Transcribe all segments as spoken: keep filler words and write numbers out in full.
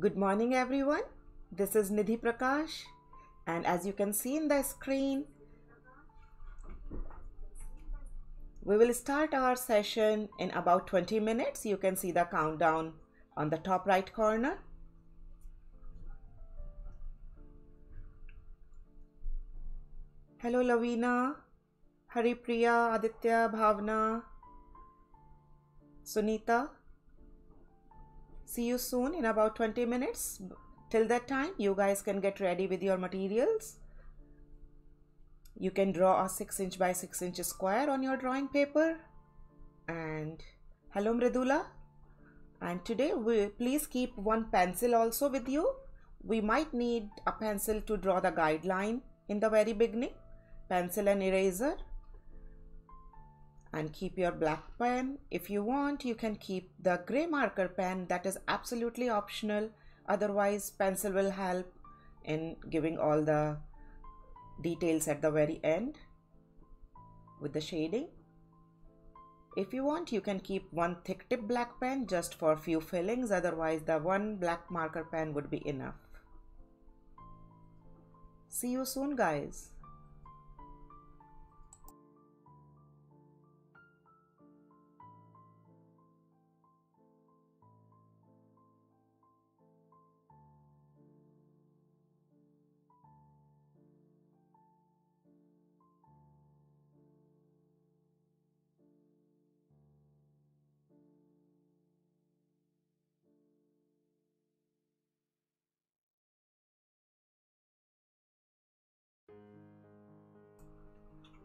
Good morning everyone, this is Nidhi Prakash, and as you can see in the screen, we will start our session in about twenty minutes. You can see the countdown on the top right corner. Hello Lavina, Haripriya, Aditya, Bhavna, Sunita. See you soon in about twenty minutes. Till that time, you guys can get ready with your materials. You can draw a six inch by six inch square on your drawing paper. And hello Mridula. And today, we, please keep one pencil also with you. We might need a pencil to draw the guideline in the very beginning. Pencil and eraser. And keep your black pen. If you want, you can keep the gray marker pen. That is absolutely optional. Otherwise, pencil will help in giving all the details at the very end with the shading. If you want, you can keep one thick tip black pen just for a few fillings. Otherwise, the one black marker pen would be enough. See you soon, guys.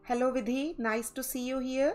Hello Vidhi, nice to see you here.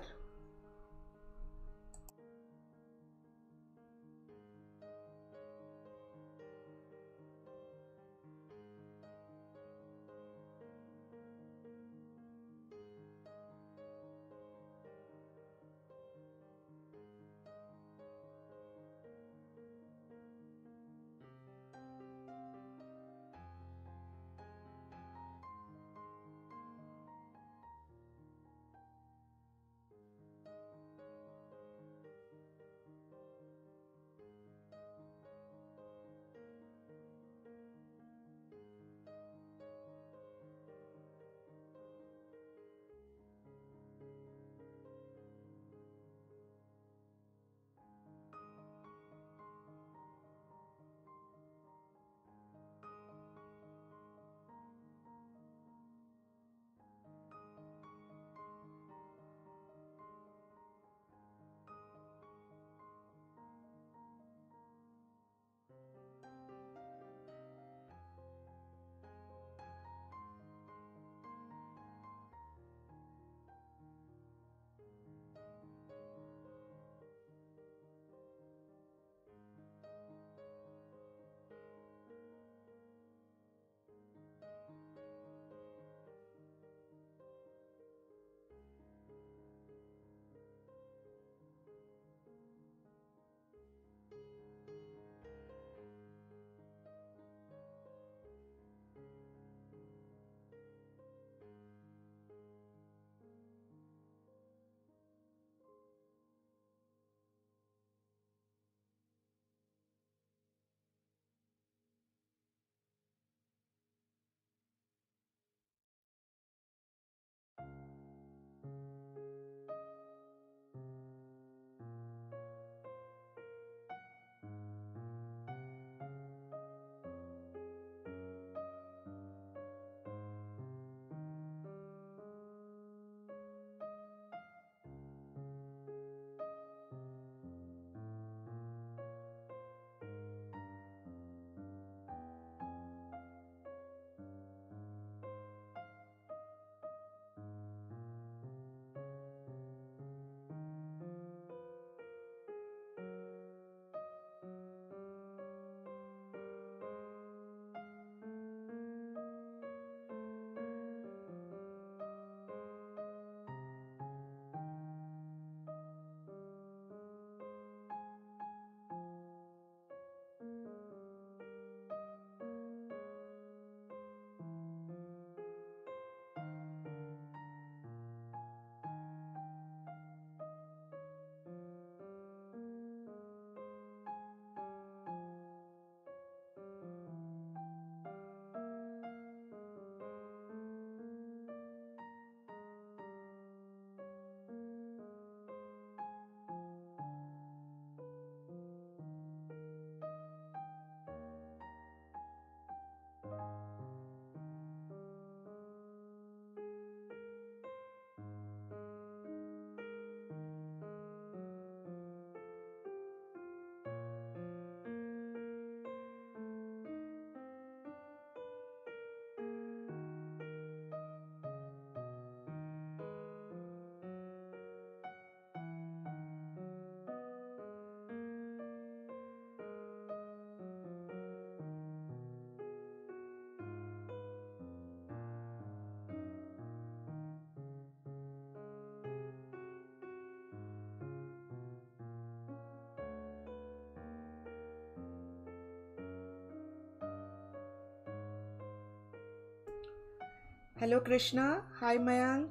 Hello Krishna, hi Mayank,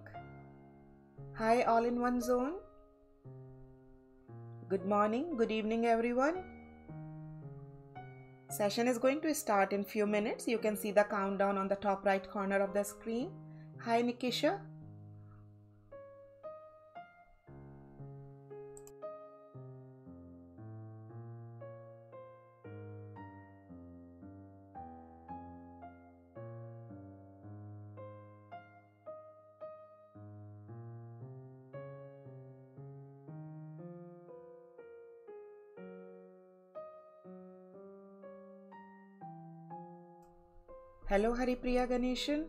hi all in one zone. Good morning, good evening everyone. Session is going to start in few minutes. You can see the countdown on the top right corner of the screen. Hi Nikisha. Hello Haripriya Ganeshan.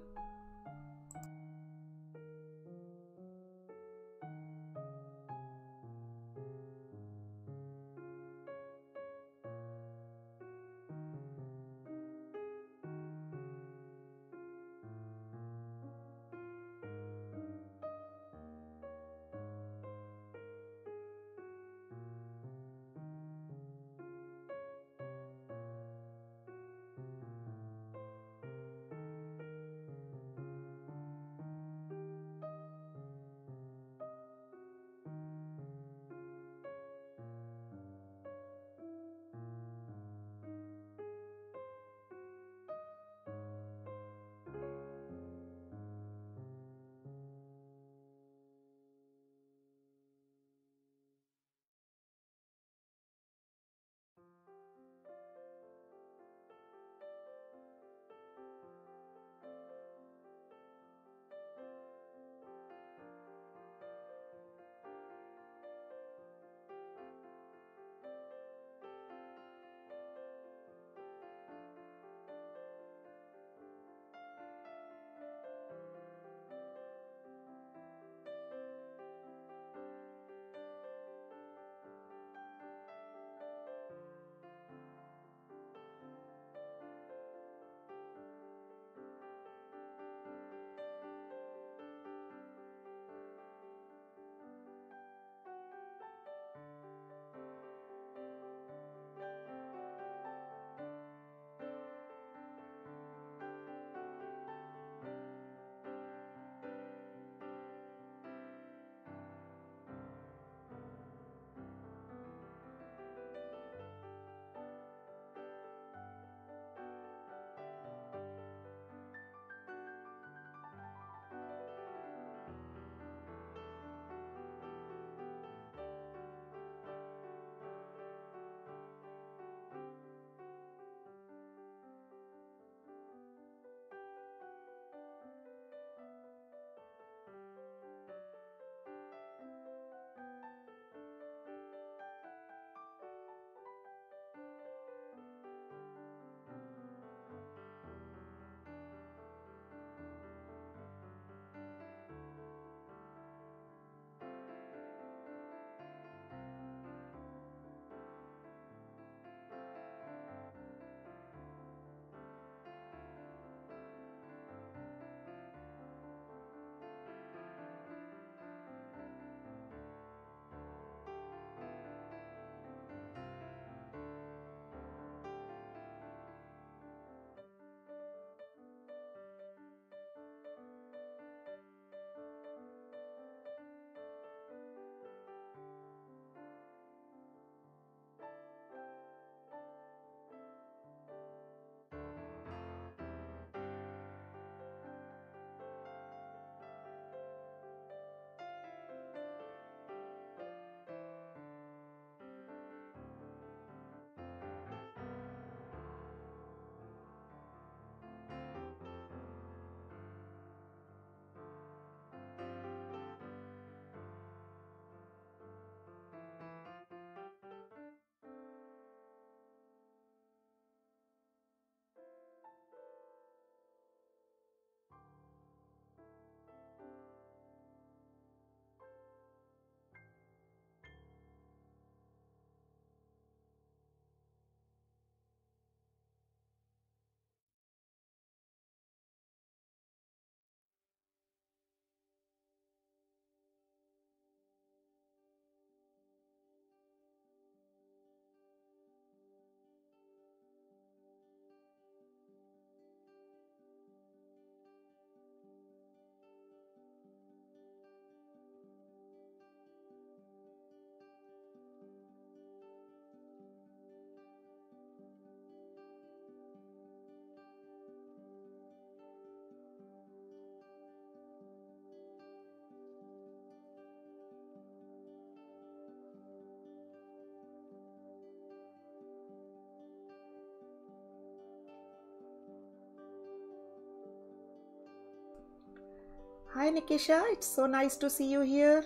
Hi Nikisha, it's so nice to see you here.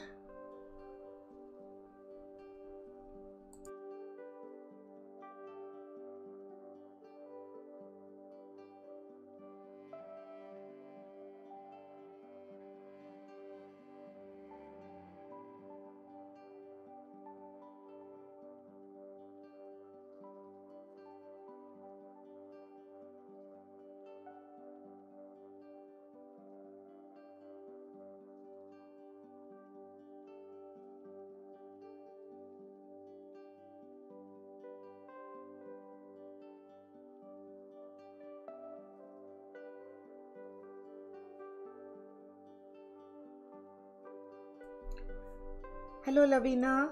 Hello Lavina.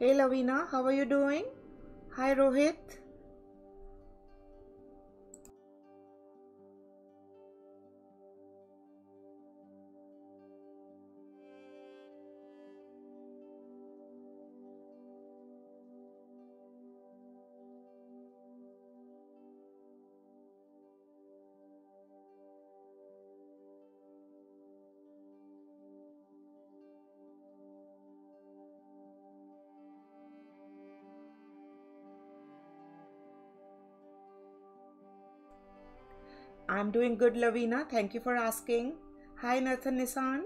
Hey Lavina, how are you doing? Hi Rohit. I'm doing good, Lavina. Thank you for asking. Hi, Nathan Nisan.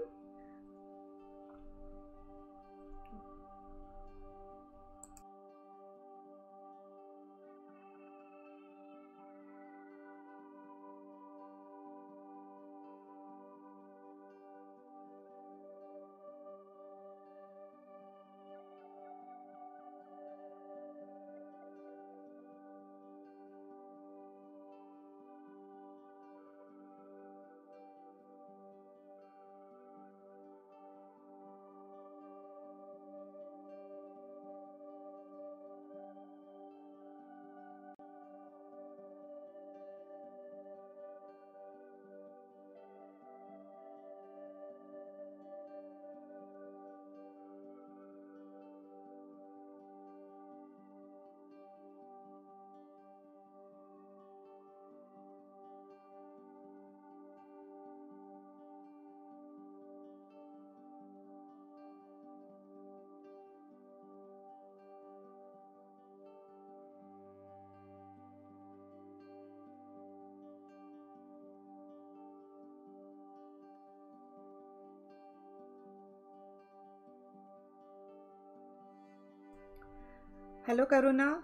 Hello Karuna,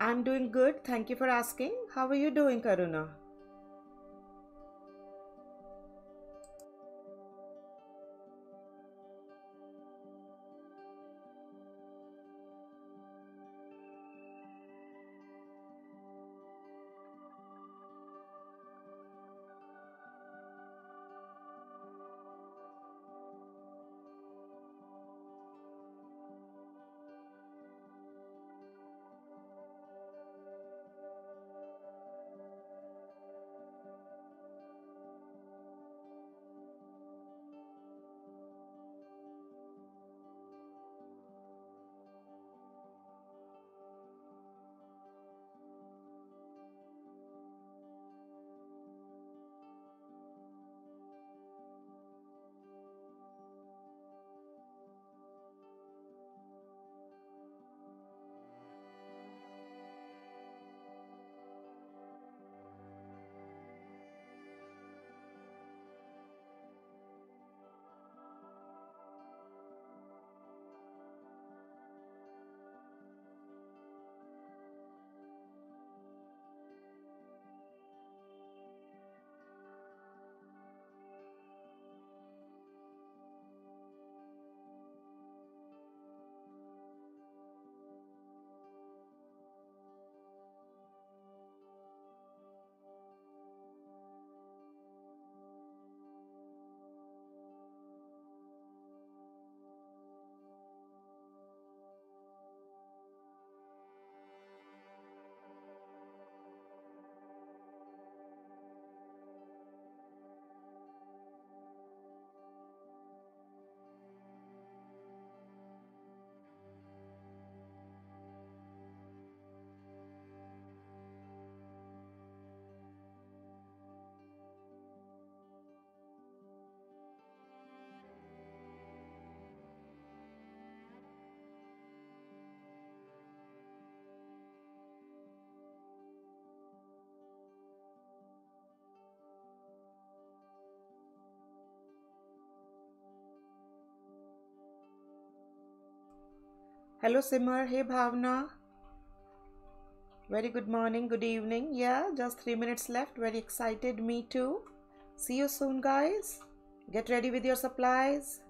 I'm doing good, thank you for asking. How are you doing, Karuna? Hello Simar, hey Bhavna, very good morning, good evening. Yeah, just three minutes left, very excited, me too. See you soon guys, get ready with your supplies.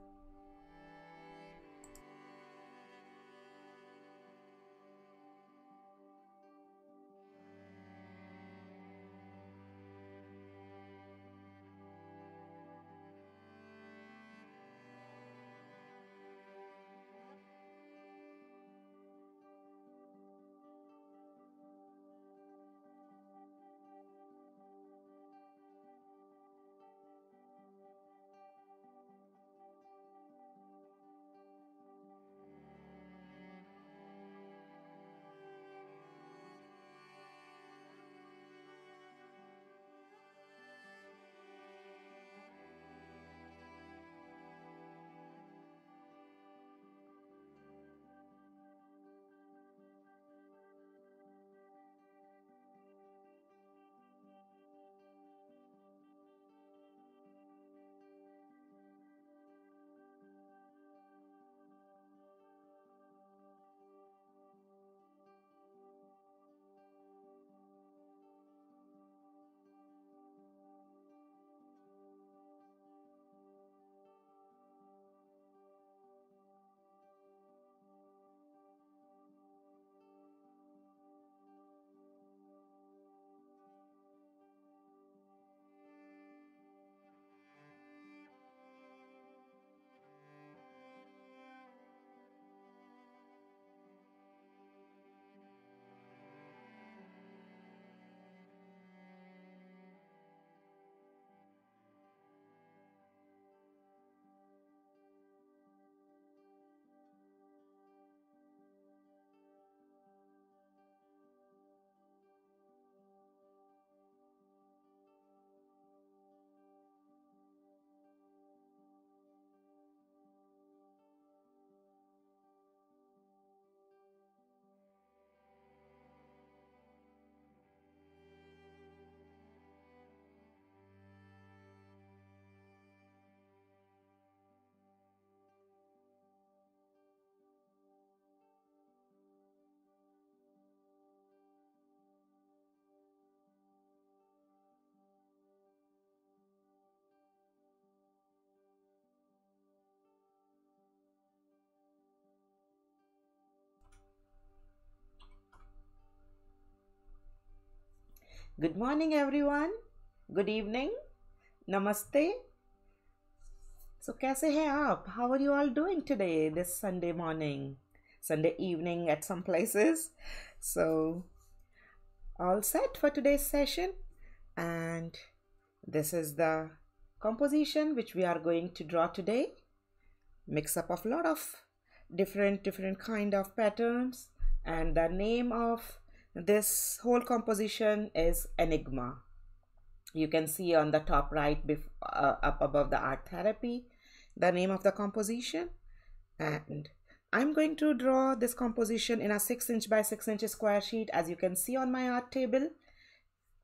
Good morning everyone, good evening, namaste. So kaise hai aap? How are you all doing today, this Sunday morning, Sunday evening at some places? So all set for today's session, and this is the composition which we are going to draw today. Mix up of a lot of different different kind of patterns, and the name of this whole composition is Enigma. You can see on the top right, uh, up above the art therapy, the name of the composition. And I'm going to draw this composition in a six inch by six inch square sheet. As you can see on my art table,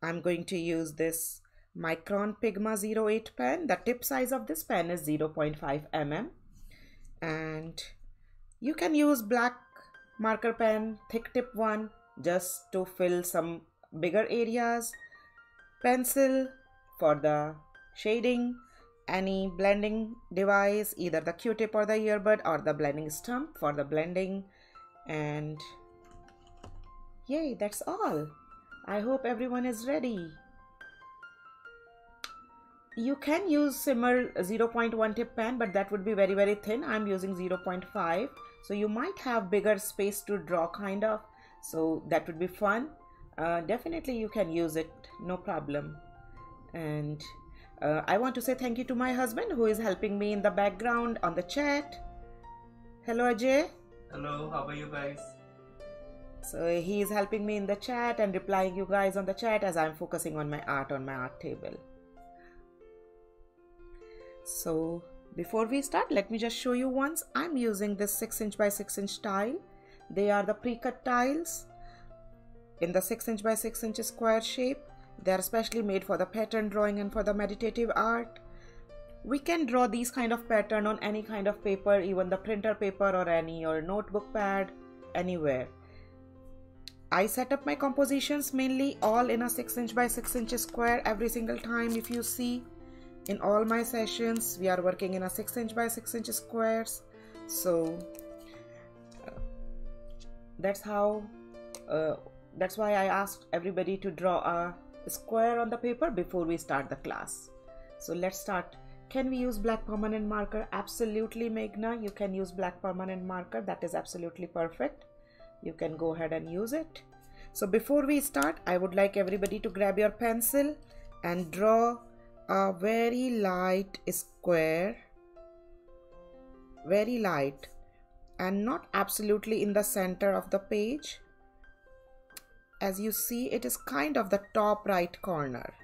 I'm going to use this Micron Pigma zero eight pen. The tip size of this pen is zero point five millimeters, and you can use black marker pen, thick tip one, just to fill some bigger areas, pencil for the shading, any blending device, either the Q-tip or the earbud or the blending stump for the blending, and yay, that's all. I hope everyone is ready. You can use similar zero point one tip pen, but that would be very very thin. I'm using zero point five, so you might have bigger space to draw kind of. So that would be fun. Uh, definitely you can use it, no problem. And uh, I want to say thank you to my husband who is helping me in the background on the chat. Hello Ajay. Hello, how are you guys? So he is helping me in the chat and replying you guys on the chat as I'm focusing on my art on my art table. So before we start, let me just show you once. I'm using this six inch by six inch tile. They are the pre-cut tiles in the six inch by six inch square shape. They are specially made for the pattern drawing and for the meditative art. We can draw these kind of pattern on any kind of paper, even the printer paper or any your notebook pad, anywhere. I set up my compositions mainly all in a six inch by six inch square every single time. If you see in all my sessions, we are working in a six inch by six inch squares. So uh, that's how uh, that's why I asked everybody to draw a square on the paper before we start the class. So let's start. Can we use black permanent marker? Absolutely, Meghna, you can use black permanent marker. That is absolutely perfect. You can go ahead and use it. So before we start, I would like everybody to grab your pencil and draw a very light square, very light, and not absolutely in the center of the page. As you see, it is kind of the top right corner.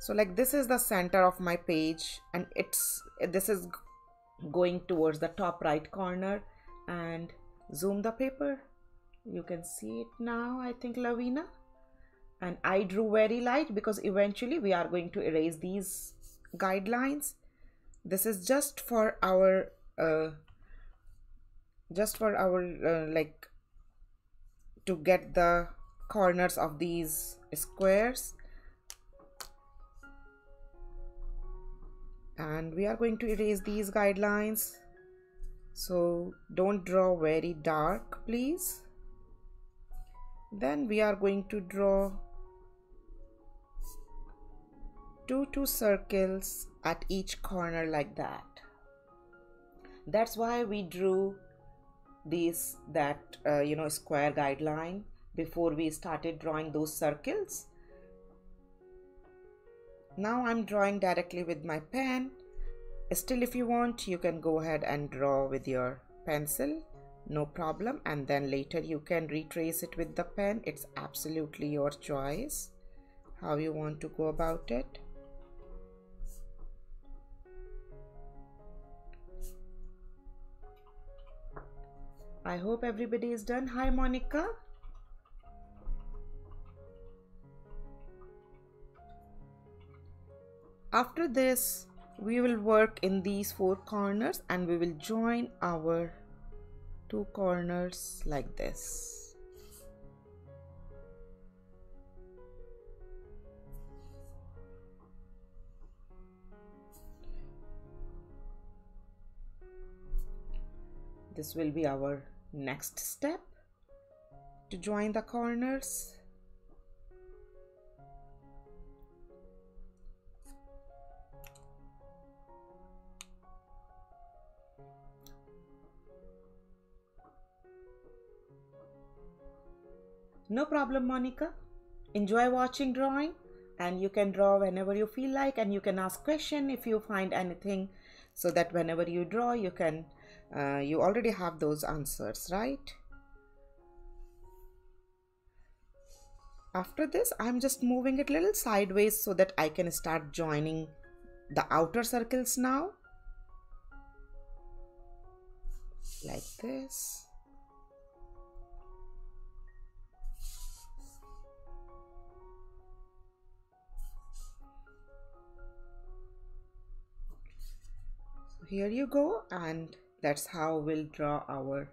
So like this is the center of my page, and it's this is going towards the top right corner. And zoom the paper, you can see it now, I think, Lavina. And I drew very light because eventually we are going to erase these guidelines. This is just for our uh, just for our uh, like to get the corners of these squares, and we are going to erase these guidelines. So don't draw very dark, please. Then we are going to draw two two circles at each corner like that. That's why we drew these that uh, you know square guideline before we started drawing those circles. Now I'm drawing directly with my pen. Still, if you want, you can go ahead and draw with your pencil, no problem, and then later you can retrace it with the pen. It's absolutely your choice how you want to go about it. I hope everybody is done. Hi, Monica. After this, we will work in these four corners and we will join our two corners like this. This will be our next step to join the corners. No problem, Monica. Enjoy watching drawing, and you can draw whenever you feel like, and you can ask question if you find anything, so that whenever you draw, you can uh, you already have those answers, right? After this, I'm just moving it a little sideways so that I can start joining the outer circles now, like this. Here you go, and that's how we'll draw our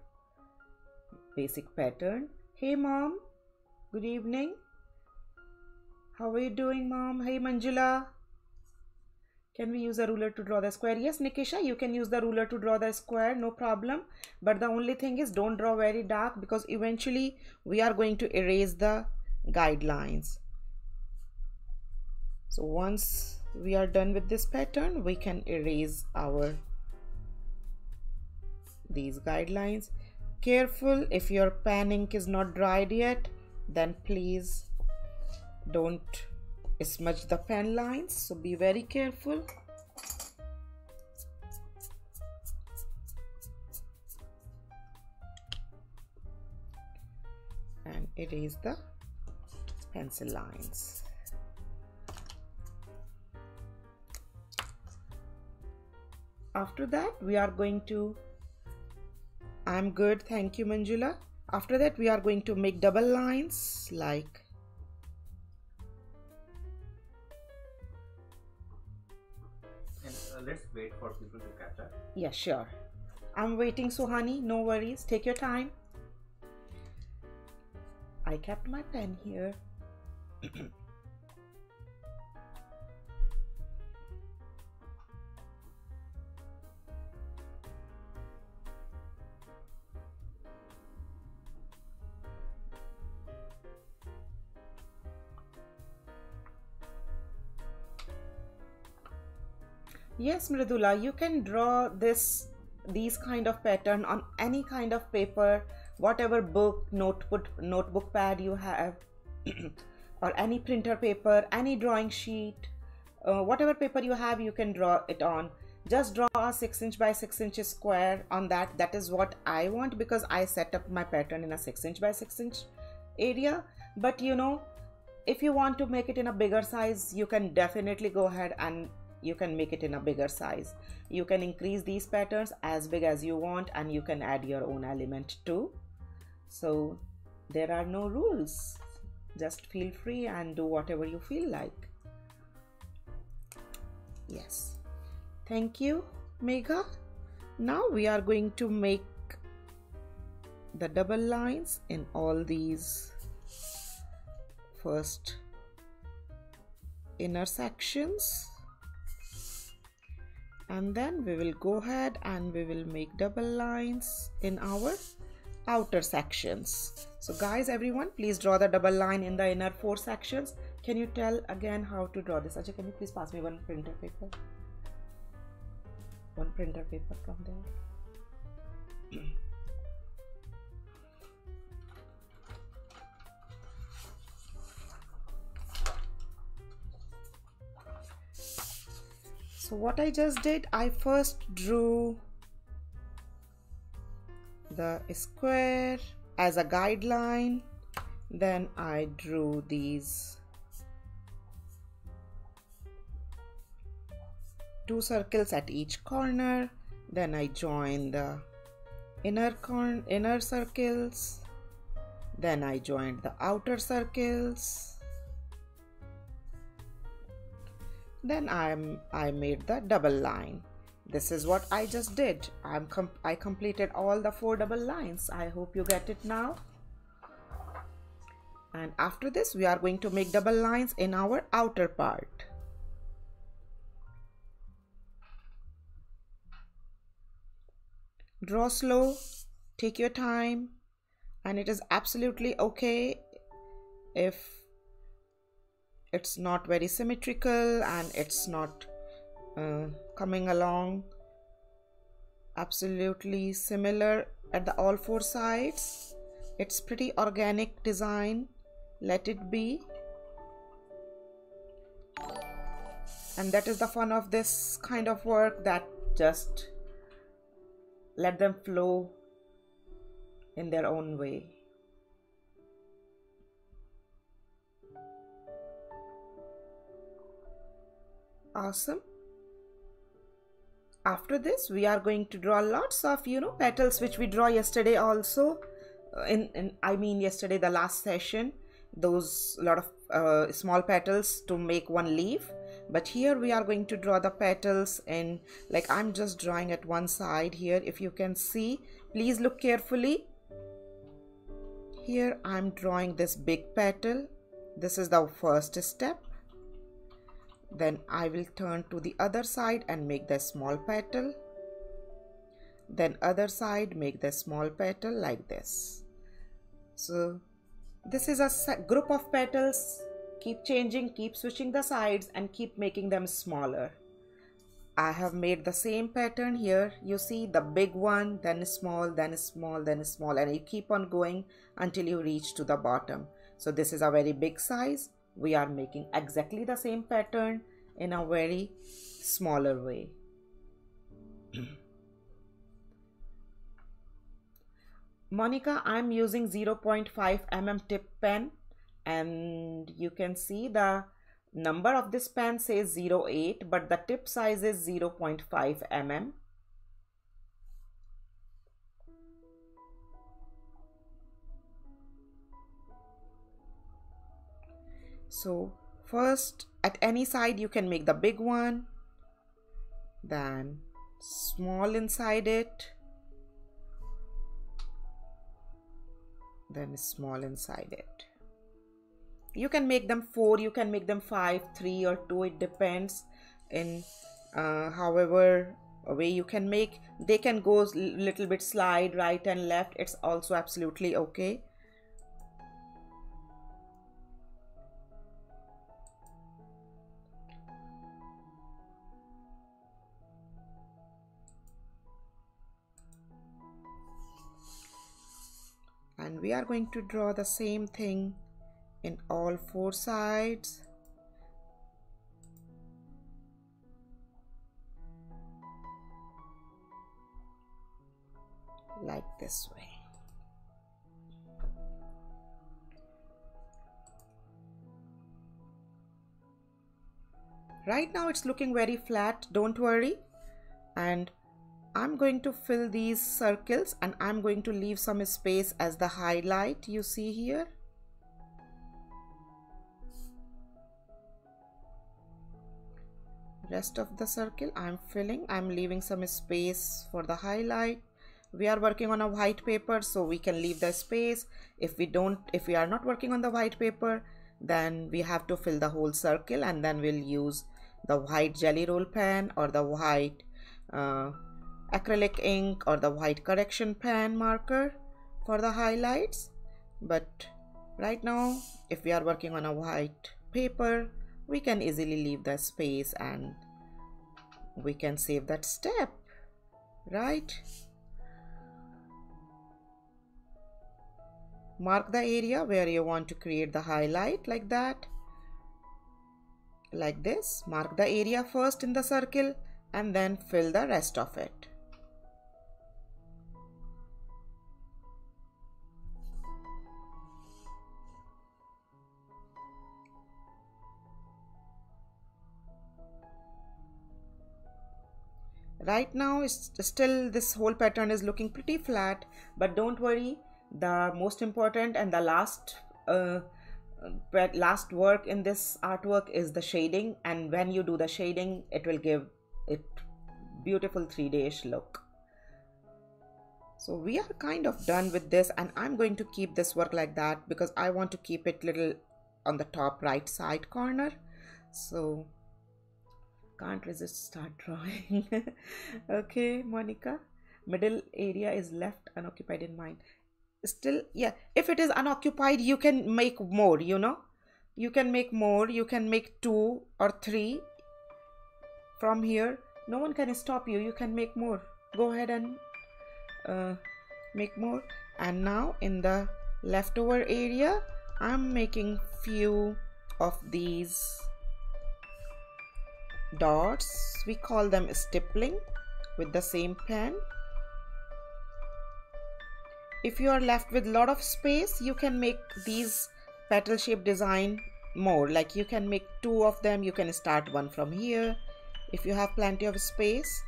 basic pattern. Hey mom, good evening. How are you doing, mom? Hey Manjula, can we use a ruler to draw the square? Yes, Nikisha, you can use the ruler to draw the square, no problem. But the only thing is, don't draw very dark, because eventually we are going to erase the guidelines. So once we are done with this pattern, we can erase our these guidelines. Careful, if your pen ink is not dried yet, then please don't smudge the pen lines, so be very careful. And erase the pencil lines. After that, we are going to I'm good, thank you, Manjula. After that, we are going to make double lines like and, uh, let's wait for people to catch up. Yeah, sure. I'm waiting, Suhani. No worries. Take your time. I kept my pen here. Yes, Mridula, you can draw this these kind of pattern on any kind of paper, whatever book, notebook, notebook pad you have, or any printer paper, any drawing sheet, uh, whatever paper you have, you can draw it on. Just draw a six inch by six inch square on that. That is what I want, because I set up my pattern in a six inch by six inch area. But you know, if you want to make it in a bigger size, you can definitely go ahead and you can make it in a bigger size. You can increase these patterns as big as you want, and you can add your own element too. So there are no rules. Just feel free and do whatever you feel like. Yes. Thank you, Megha. Now we are going to make the double lines in all these first inner sections. And then we will go ahead and we will make double lines in our outer sections. So guys, everyone, please draw the double line in the inner four sections. Can you tell again how to draw this? Ajay, can you please pass me one printer paper? One printer paper from there. So what I just did, I first drew the square as a guideline, then I drew these two circles at each corner, then I joined the inner con inner circles, then I joined the outer circles. Then I'm I made the double line. This is what I just did. I'm com I completed all the four double lines. I hope you get it now. And after this, we are going to make double lines in our outer part. Draw slow, take your time, and it is absolutely okay if it's not very symmetrical and it's not uh, coming along absolutely similar at the all four sides. It's pretty organic design. Let it be. And that is the fun of this kind of work, that just let them flow in their own way. Awesome. After this, we are going to draw lots of, you know, petals which we draw yesterday also in, in I mean yesterday the last session, those lot of uh, small petals to make one leaf. But here we are going to draw the petals, and like I'm just drawing at one side here. If you can see, please look carefully. Here I'm drawing this big petal. This is the first step. Then I will turn to the other side and make the small petal. Then other side, make the small petal like this. So this is a group of petals. Keep changing, keep switching the sides and keep making them smaller. I have made the same pattern here. You see the big one, then small, then small, then small, and you keep on going until you reach to the bottom. So this is a very big size. We are making exactly the same pattern in a very smaller way. Monica, I'm using zero point five millimeter tip pen, and you can see the number of this pen says zero eight, but the tip size is zero point five millimeter. So first at any side you can make the big one, then small inside it, then small inside it. You can make them four, you can make them five, three or two, it depends in uh, however way you can make. They can go little bit slide right and left, it's also absolutely okay. And we are going to draw the same thing in all four sides. Like this way. Right now it's looking very flat, don't worry. And I'm going to fill these circles and I'm going to leave some space as the highlight you see here. Rest of the circle I'm filling, I'm leaving some space for the highlight. We are working on a white paper, so we can leave the space. If we don't, if we are not working on the white paper, then we have to fill the whole circle and then we'll use the white jelly roll pen or the white uh, acrylic ink or the white correction pen marker for the highlights. But right now, if we are working on a white paper, we can easily leave the space and we can save that step, right? Mark the area where you want to create the highlight, like that, like this. Mark the area first in the circle and then fill the rest of it. Right now, it's still this whole pattern is looking pretty flat, but don't worry. The most important and the last uh, last work in this artwork is the shading, and when you do the shading, it will give it beautiful three D-ish look. So we are kind of done with this, and I'm going to keep this work like that because I want to keep it little on the top right side corner. So can't resist, start drawing. Okay, Monica, middle area is left unoccupied in mine. Still, yeah, if it is unoccupied, you can make more, you know, you can make more, you can make two or three from here. No one can stop you. You can make more. Go ahead and uh, make more. And now in the leftover area, I'm making few of these dots. We call them stippling with the same pen. If you are left with a lot of space, you can make these petal shape design more, like you can make two of them, you can start one from here if you have plenty of space.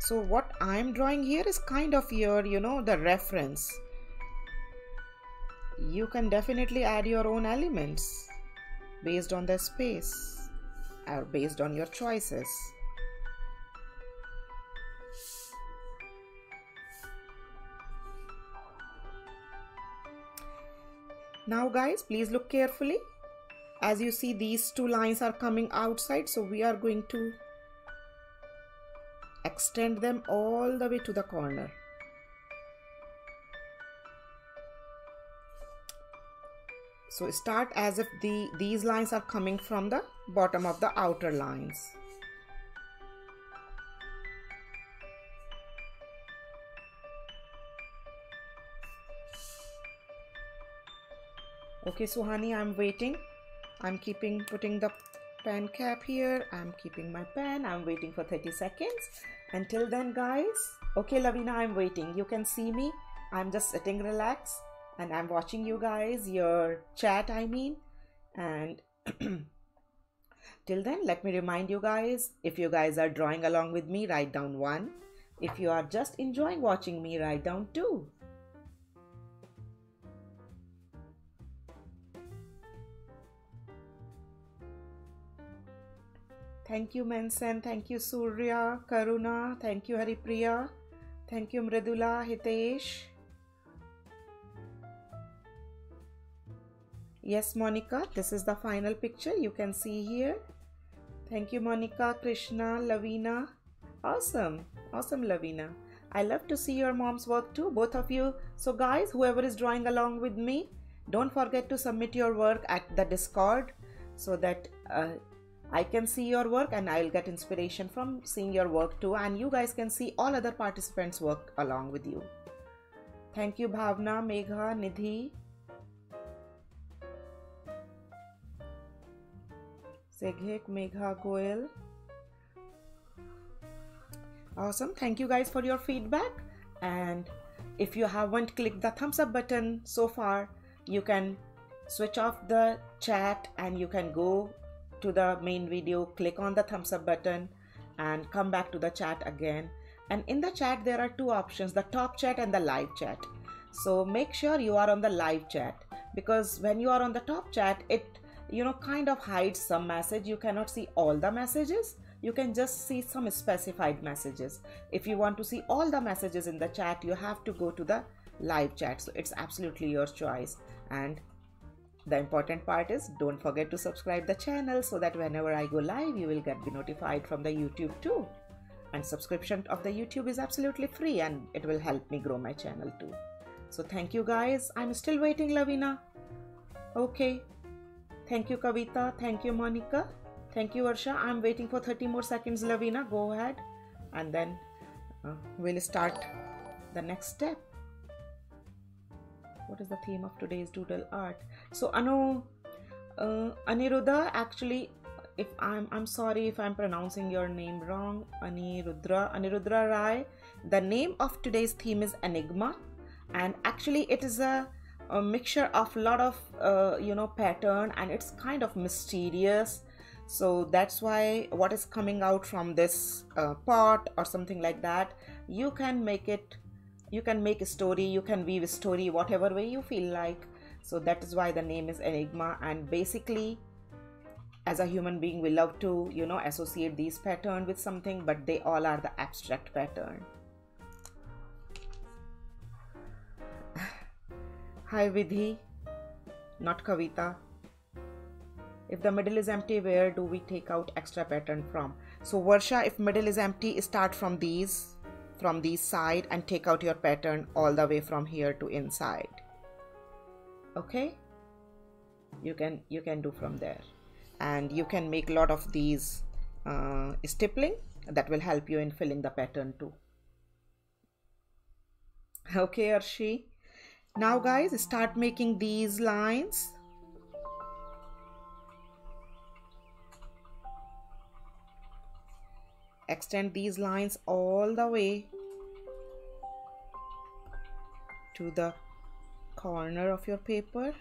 So what I'm drawing here is kind of your, you know, the reference. You can definitely add your own elements based on the space or based on your choices. Now guys, please look carefully. As you see, these two lines are coming outside, so we are going to extend them all the way to the corner. So start as if the these lines are coming from the bottom of the outer lines. Okay, Suhani, I'm waiting. I'm keeping putting the pen cap here. I'm keeping my pen. I'm waiting for thirty seconds. Until then, guys. Okay, Lavina, I'm waiting. You can see me. I'm just sitting relaxed and I'm watching you guys, your chat, I mean. And till then, let me remind you guys, if you guys are drawing along with me, write down one. If you are just enjoying watching me, write down two. Thank you Mansan, thank you Surya, Karuna, thank you Haripriya, thank you Mridula, Hitesh. Yes Monica, this is the final picture you can see here. Thank you Monica, Krishna, Lavina. Awesome, awesome Lavina. I love to see your mom's work too, both of you. So guys, whoever is drawing along with me, don't forget to submit your work at the Discord so that uh, I can see your work and I'll get inspiration from seeing your work too, and you guys can see all other participants' work along with you. Thank you Bhavna, Megha, Nidhi. Seghek, Megha, Goel. Awesome, thank you guys for your feedback, and if you haven't clicked the thumbs up button so far, you can switch off the chat and you can go to the main video, click on the thumbs up button and come back to the chat again. And in the chat there are two options, the top chat and the live chat. So make sure you are on the live chat, because when you are on the top chat, it you know kind of hides some message. You cannot see all the messages. You can just see some specified messages. If you want to see all the messages in the chat, you have to go to the live chat. So it's absolutely your choice. And the important part is, don't forget to subscribe the channel so that whenever I go live, you will get be notified from the YouTube too. And subscription of the YouTube is absolutely free and it will help me grow my channel too. So thank you guys. I'm still waiting, Lavina. Okay. Thank you, Kavita. Thank you, Monica. Thank you, Arsha. I'm waiting for thirty more seconds, Lavina. Go ahead. And then uh, we'll start the next step. What is the theme of today's doodle art? So, Anu, uh, Aniruddha, actually, if I'm, I'm sorry if I'm pronouncing your name wrong. Aniruddha, Aniruddha Rai. The name of today's theme is Enigma. And actually, it is a, a mixture of a lot of, uh, you know, pattern. And it's kind of mysterious. So that's why what is coming out from this uh, pot or something like that, you can make it, you can make a story, you can weave a story, whatever way you feel like. So that is why the name is Enigma. And basically, as a human being, we love to, you know, associate these patterns with something, but they all are the abstract pattern. Hi Vidhi, not Kavita. If the middle is empty, where do we take out extra pattern from? So Varsha, if middle is empty, start from these, from these side and take out your pattern all the way from here to inside. Okay? You can, you can do from there. And you can make a lot of these uh, stippling that will help you in filling the pattern too. Okay, Arshi. Now guys, start making these lines. Extend these lines all the way to the corner of your paper.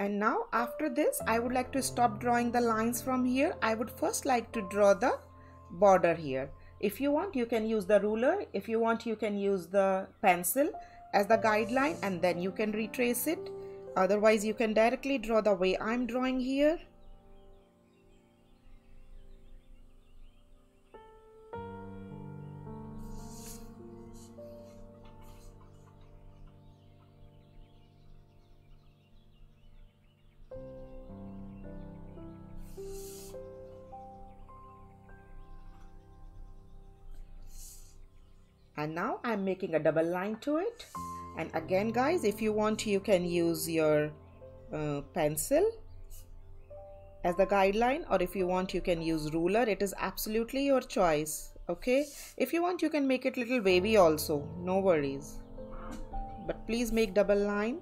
And now after this, I would like to stop drawing the lines from here. I would first like to draw the border here. If you want, you can use the ruler. If you want, you can use the pencil as the guideline and then you can retrace it. Otherwise, you can directly draw the way I'm drawing here. And now I'm making a double line to it. And again guys, if you want, you can use your uh, pencil as the guideline, or if you want, you can use ruler. It is absolutely your choice. Okay, if you want, you can make it little wavy also, no worries, but please make double line.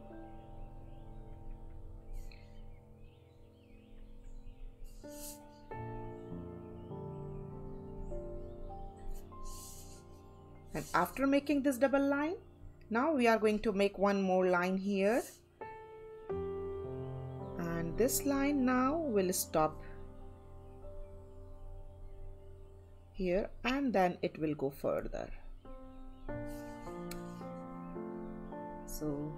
And after making this double line, now we are going to make one more line here. And this line now will stop here and then it will go further. So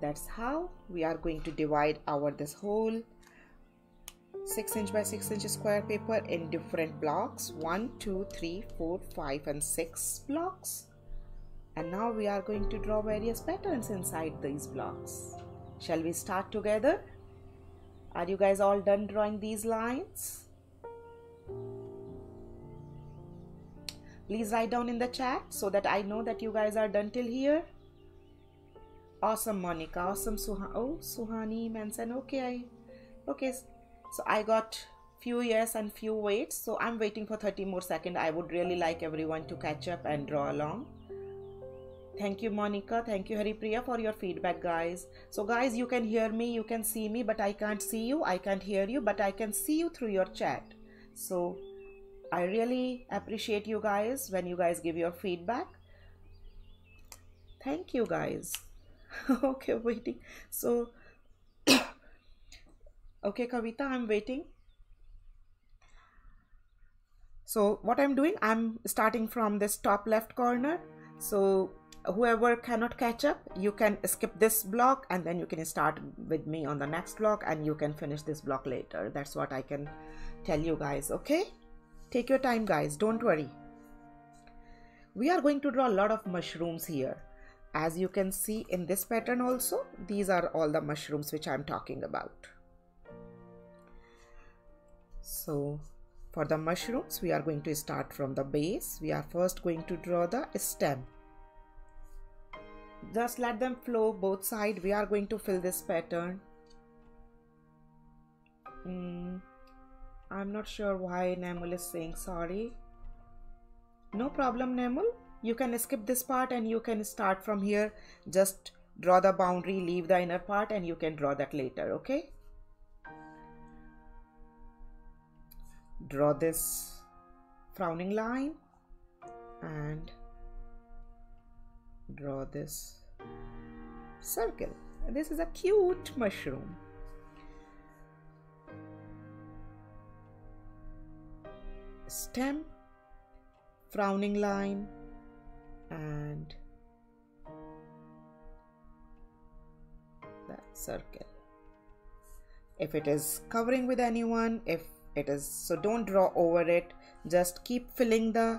that's how we are going to divide our this whole six inch by six inch square paper in different blocks, one, two, three, four, five and six blocks. And now we are going to draw various patterns inside these blocks. Shall we start together? Are you guys all done drawing these lines? Please write down in the chat so that I know that you guys are done till here. Awesome, Monica. Awesome, Suha. Oh, Suhani Manson. Okay. Okay. So I got few yes and few waits. So I'm waiting for thirty more seconds. I would really like everyone to catch up and draw along. Thank you, Monica. Thank you, Haripriya, for your feedback, guys. So guys, you can hear me, you can see me, but I can't see you, I can't hear you, but I can see you through your chat. So I really appreciate you guys when you guys give your feedback. Thank you, guys. Okay, waiting. So okay, Kavita, I'm waiting. So what I'm doing, I'm starting from this top left corner. So whoever cannot catch up, you can skip this block and then you can start with me on the next block and you can finish this block later. That's what I can tell you guys. Okay, take your time, guys, don't worry. We are going to draw a lot of mushrooms here. As you can see in this pattern also, these are all the mushrooms which I'm talking about. So for the mushrooms, we are going to start from the base. We are first going to draw the stem. Just let them flow both sides. We are going to fill this pattern. Mm, I'm not sure why Namul is saying sorry. No problem, Namul. You can skip this part and you can start from here. Just draw the boundary, leave the inner part, and you can draw that later, okay? Draw this frowning line and draw this circle. This is a cute mushroom. Stem, frowning line, and that circle. If it is covering with anyone, if it is, so don't draw over it, just keep filling the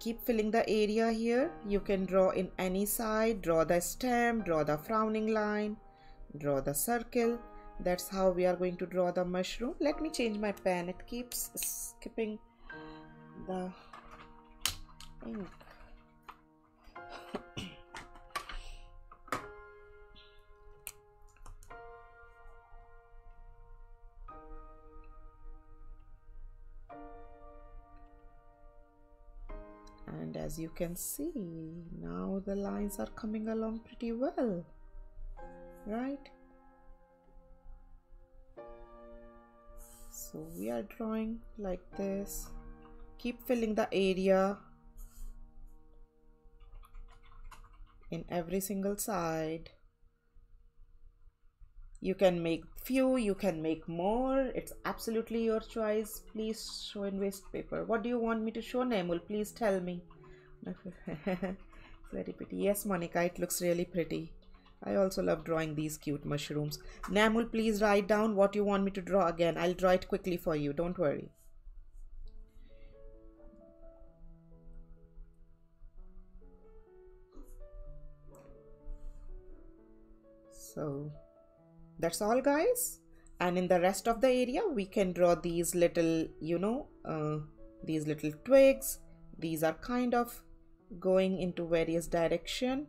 keep filling the area here. You can draw in any side, draw the stem, draw the frowning line, draw the circle. That's how we are going to draw the mushroom. Let me change my pen, it keeps skipping the ink. And as you can see, now the lines are coming along pretty well, right? So we are drawing like this. Keep filling the area in every single side. You can make few, you can make more. It's absolutely your choice. Please show in waste paper. What do you want me to show, Namul? Please tell me. It's very pretty. Yes, Monica, it looks really pretty. I also love drawing these cute mushrooms. Namul, please write down what you want me to draw again. I'll draw it quickly for you. Don't worry. So that's all, guys. And in the rest of the area, we can draw these little, you know, uh, these little twigs. These are kind of going into various direction.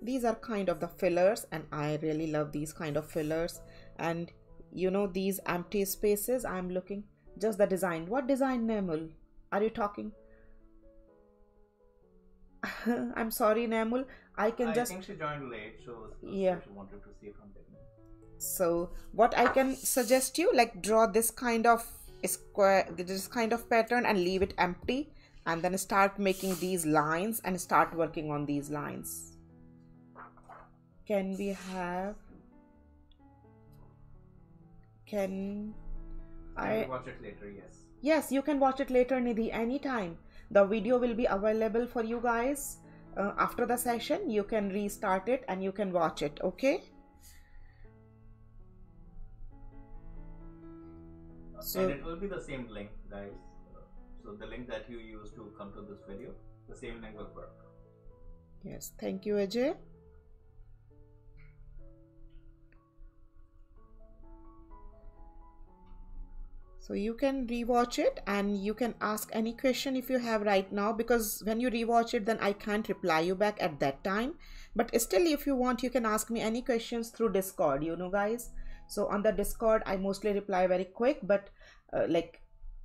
These are kind of the fillers, and I really love these kind of fillers. And you know, these empty spaces, I'm looking just the design. What design, Namul? Are you talking? I'm sorry, Namul. I can I just. I think she joined late, so yeah. She wanted to see from beginning. So what I can suggest you, like draw this kind of square, this kind of pattern, and leave it empty, and then start making these lines and start working on these lines. Can we have, can I, I watch it later? Yes. Yes, you can watch it later, Nidhi, anytime. The video will be available for you guys uh, after the session. You can restart it and you can watch it, okay? So, and it will be the same link, guys. So the link that you used to come to this video, the same link will work. Yes, thank you, Ajay. So you can rewatch it and you can ask any question if you have right now, because when you rewatch it, then I can't reply you back at that time. But still, if you want, you can ask me any questions through Discord, you know, guys. So on the Discord, I mostly reply very quick, but uh, like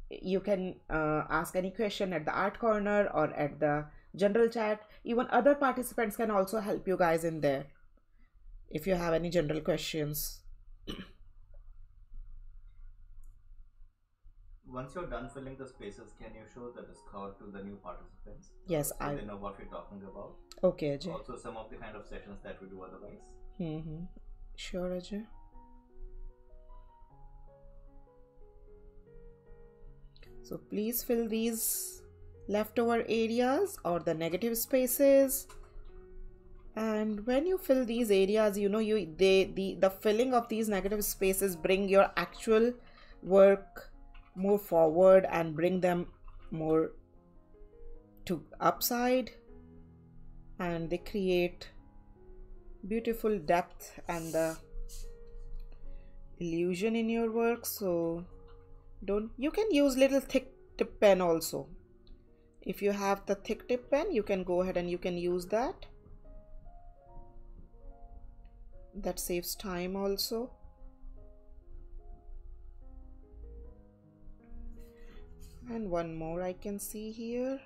you can uh, ask any question at the art corner or at the general chat. Even other participants can also help you guys in there if you have any general questions. Once you're done filling the spaces, can you show the Discord to the new participants? Yes, so I they know what we're talking about. Okay, Ajay. Also, some of the kind of sessions that we do otherwise. Mm-hmm. Sure, Ajay. So please fill these leftover areas or the negative spaces. And when you fill these areas, you know, you they the the filling of these negative spaces bring your actual work more forward and bring them more to upside, and they create beautiful depth and the illusion in your work. So don't, you can use little thick tip pen also. If you have the thick tip pen, you can go ahead and you can use that. That saves time also. And one more I can see here.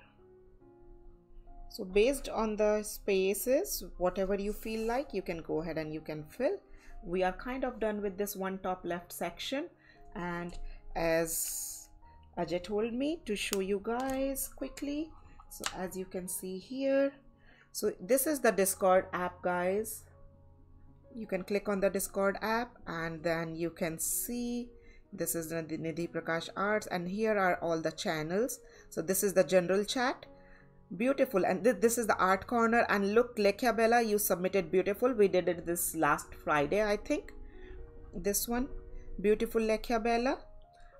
So based on the spaces, whatever you feel like, you can go ahead and you can fill. We are kind of done with this one top left section, and as Ajay told me to show you guys quickly. So as you can see here, so this is the Discord app, guys. You can click on the Discord app and then you can see this is the Nidhi Prakash Arts, and here are all the channels. So this is the general chat, beautiful, and th this is the art corner. And look, Lekhya Bella, you submitted beautiful. We did it this last Friday, I think. This one, beautiful, Lekhya Bella,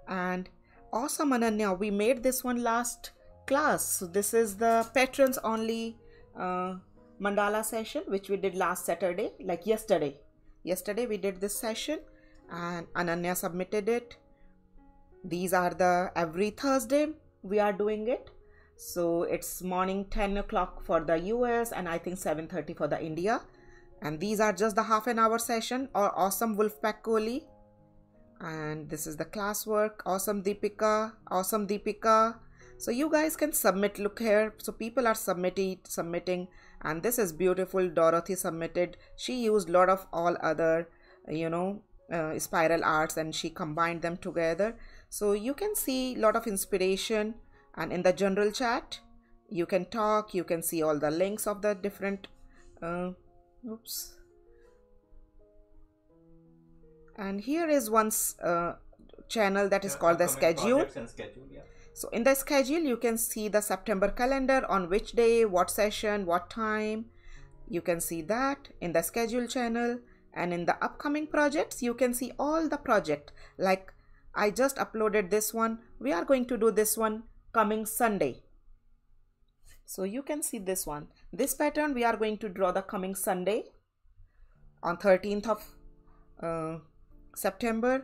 and awesome, Ananya. We made this one last class. So this is the patrons only uh, mandala session, which we did last Saturday, like yesterday. Yesterday we did this session. And Ananya submitted it. These are the every Thursday we are doing it. So it's morning ten o'clock for the U S and I think seven thirty for the India. And these are just the half an hour session. Or awesome Wolfpack Kohli. And this is the classwork. Awesome Deepika. Awesome Deepika. So you guys can submit. Look here. So people are submitting, submitting. And this is beautiful. Dorothy submitted. She used a lot of all other, you know, Uh, spiral arts, and she combined them together. So you can see a lot of inspiration. And in the general chat, you can talk, you can see all the links of the different uh, oops. And here is one uh, channel that is called the schedule, schedule yeah. So in the schedule you can see the September calendar, on which day, what session, what time. You can see that in the schedule channel. And in the upcoming projects, you can see all the project. Like I just uploaded this one. We are going to do this one coming Sunday. So you can see this one. This pattern we are going to draw the coming Sunday on thirteenth of uh, September.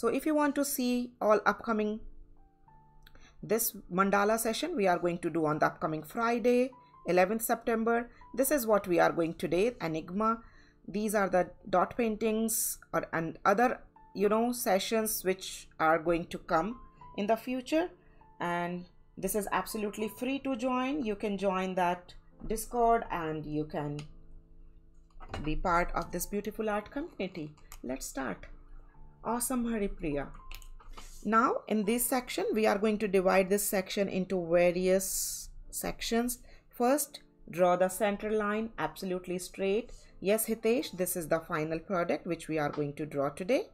So if you want to see all upcoming, this mandala session we are going to do on the upcoming Friday, eleventh September. This is what we are going today, Enigma. These are the dot paintings or and other, you know, sessions which are going to come in the future. And this is absolutely free to join. You can join that Discord and you can be part of this beautiful art community. Let's start. Awesome Haripriya. Now in this section, we are going to divide this section into various sections. First, draw the center line absolutely straight. Yes, Hitesh, this is the final product which we are going to draw today.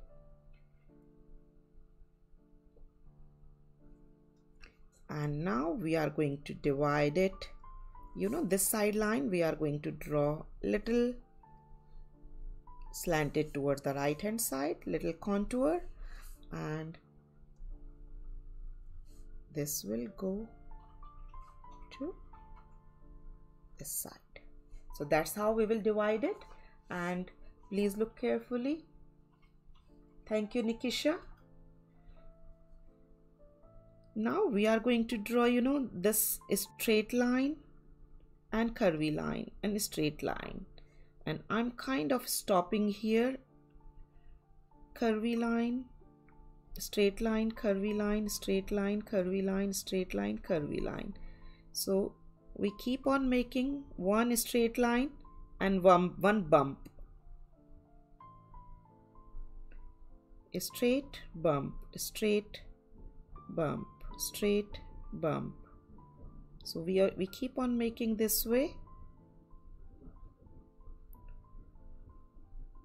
And now we are going to divide it. You know, this side line we are going to draw little slanted towards the right hand side, little contour, and this will go to this side. So that's how we will divide it, and please look carefully. Thank you, Nikisha. Now we are going to draw, you know, this straight line and curvy line and straight line, and I'm kind of stopping here. Curvy line, straight line, curvy line, straight line, curvy line, straight line, curvy line. So we keep on making one straight line and one, one bump. Straight bump, straight bump, straight bump. So we are we keep on making this way.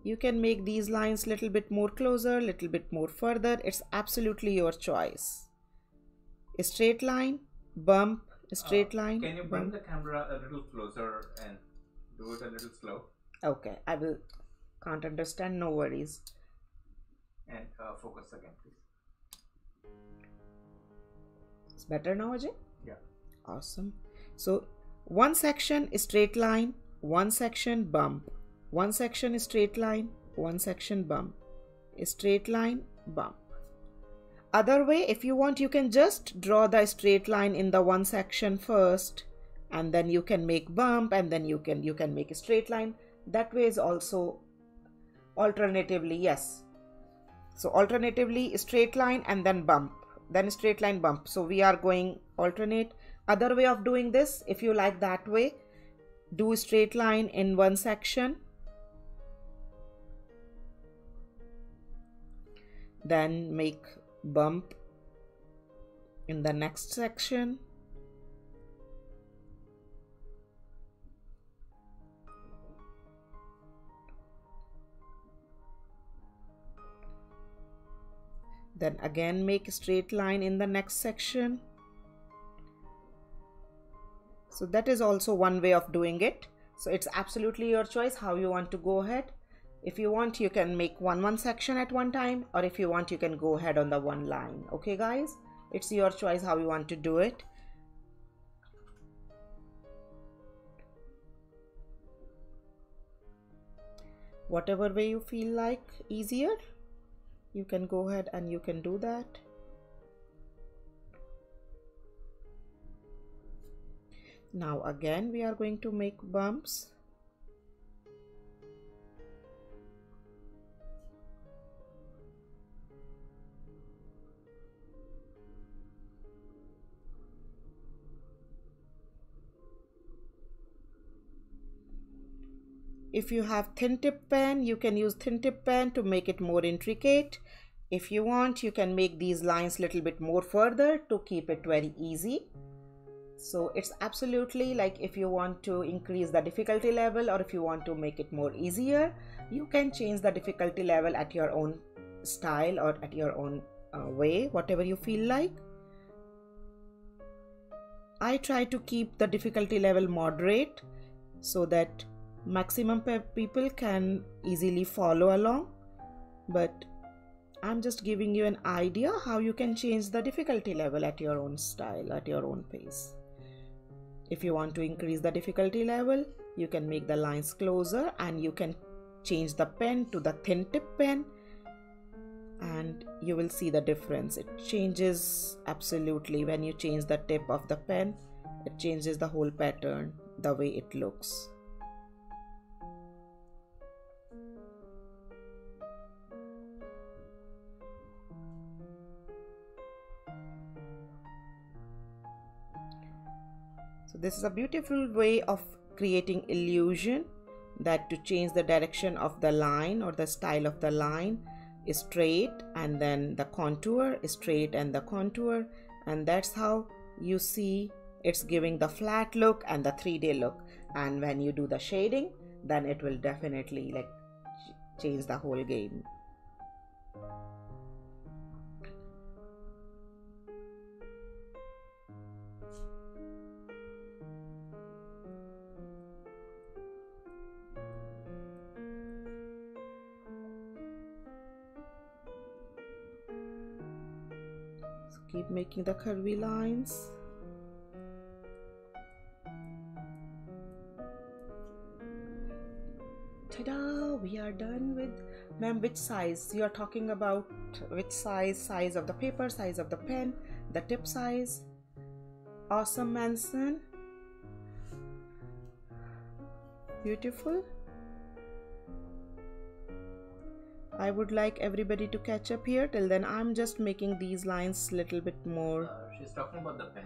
You can make these lines little bit more closer, little bit more further. It's absolutely your choice. A straight line, bump, a straight uh, line. Can you bring bump. the camera a little closer and do it a little slow? Okay, I will. Can't understand. No worries. And uh, focus again, please. Better now, Ajay? Yeah. Awesome. So one section is straight line, one section bump, one section is straight line, one section bump, a straight line bump. Other way, if you want, you can just draw the straight line in the one section first, and then you can make bump, and then you can you can make a straight line. That way is also alternatively, yes. So alternatively straight line and then bump. Then straight line bump. So we are going alternate. Other way of doing this, if you like that way, do straight line in one section, then make bump in the next section, then again make a straight line in the next section. So that is also one way of doing it. So it's absolutely your choice how you want to go ahead. If you want, you can make one one section at one time, or if you want, you can go ahead on the one line. Okay guys, it's your choice how you want to do it. Whatever way you feel like easier, you can go ahead and you can do that. Now again, we are going to make bumps. If you have thin tip pen, you can use thin tip pen to make it more intricate. If you want, you can make these lines little bit more further to keep it very easy. So it's absolutely like, if you want to increase the difficulty level or if you want to make it more easier, you can change the difficulty level at your own style or at your own uh, way, whatever you feel like. I try to keep the difficulty level moderate so that maximum people can easily follow along, but I'm just giving you an idea how you can change the difficulty level at your own style, at your own pace. If you want to increase the difficulty level, you can make the lines closer and you can change the pen to the thin tip pen, and you will see the difference. It changes absolutely. When you change the tip of the pen, it changes the whole pattern, the way it looks. This is a beautiful way of creating illusion that to change the direction of the line or the style of the line straight, and then the contour, straight and the contour, and that's how you see it's giving the flat look and the three D look. And when you do the shading, then it will definitely like change the whole game. So keep making the curvy lines. Ta-da! We are done with. Ma'am, which size? You are talking about which size? Size of the paper, size of the pen, the tip size. Awesome, Manson. Beautiful. I would like everybody to catch up here. Till then, I'm just making these lines a little bit more. Uh, she's talking about the pen.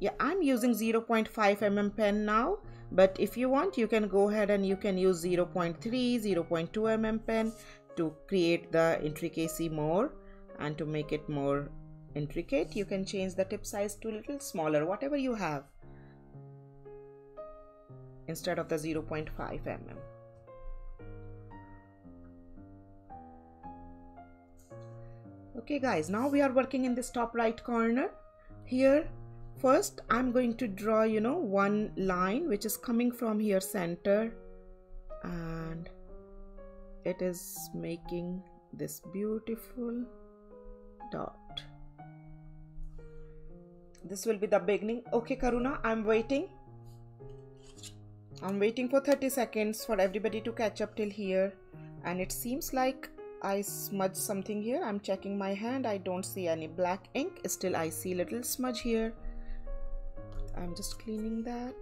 Yeah, I'm using zero point five millimeter pen now. But if you want, you can go ahead and you can use zero point three, zero point two millimeter pen to create the intricacy more and to make it more intricate. You can change the tip size to a little smaller, whatever you have, instead of the zero point five millimeter. Okay guys, now we are working in this top right corner here. First, I'm going to draw, you know, one line which is coming from here center, and it is making this beautiful dot. This will be the beginning. Okay, Karuna, I'm waiting. I'm waiting for thirty seconds for everybody to catch up till here. And it seems like I smudged something here. I'm checking my hand. I don't see any black ink. Still, I see little smudge here. I'm just cleaning that.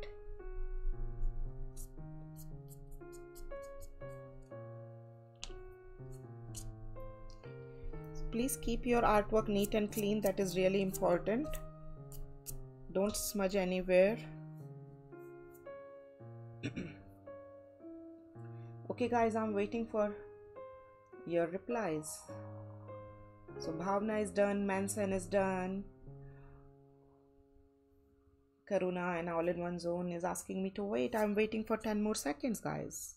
So please keep your artwork neat and clean. That is really important. Don't smudge anywhere. Okay guys, I'm waiting for your replies. So Bhavna is done, Manson is done. Karuna and All in One Zone is asking me to wait. I'm waiting for ten more seconds, guys.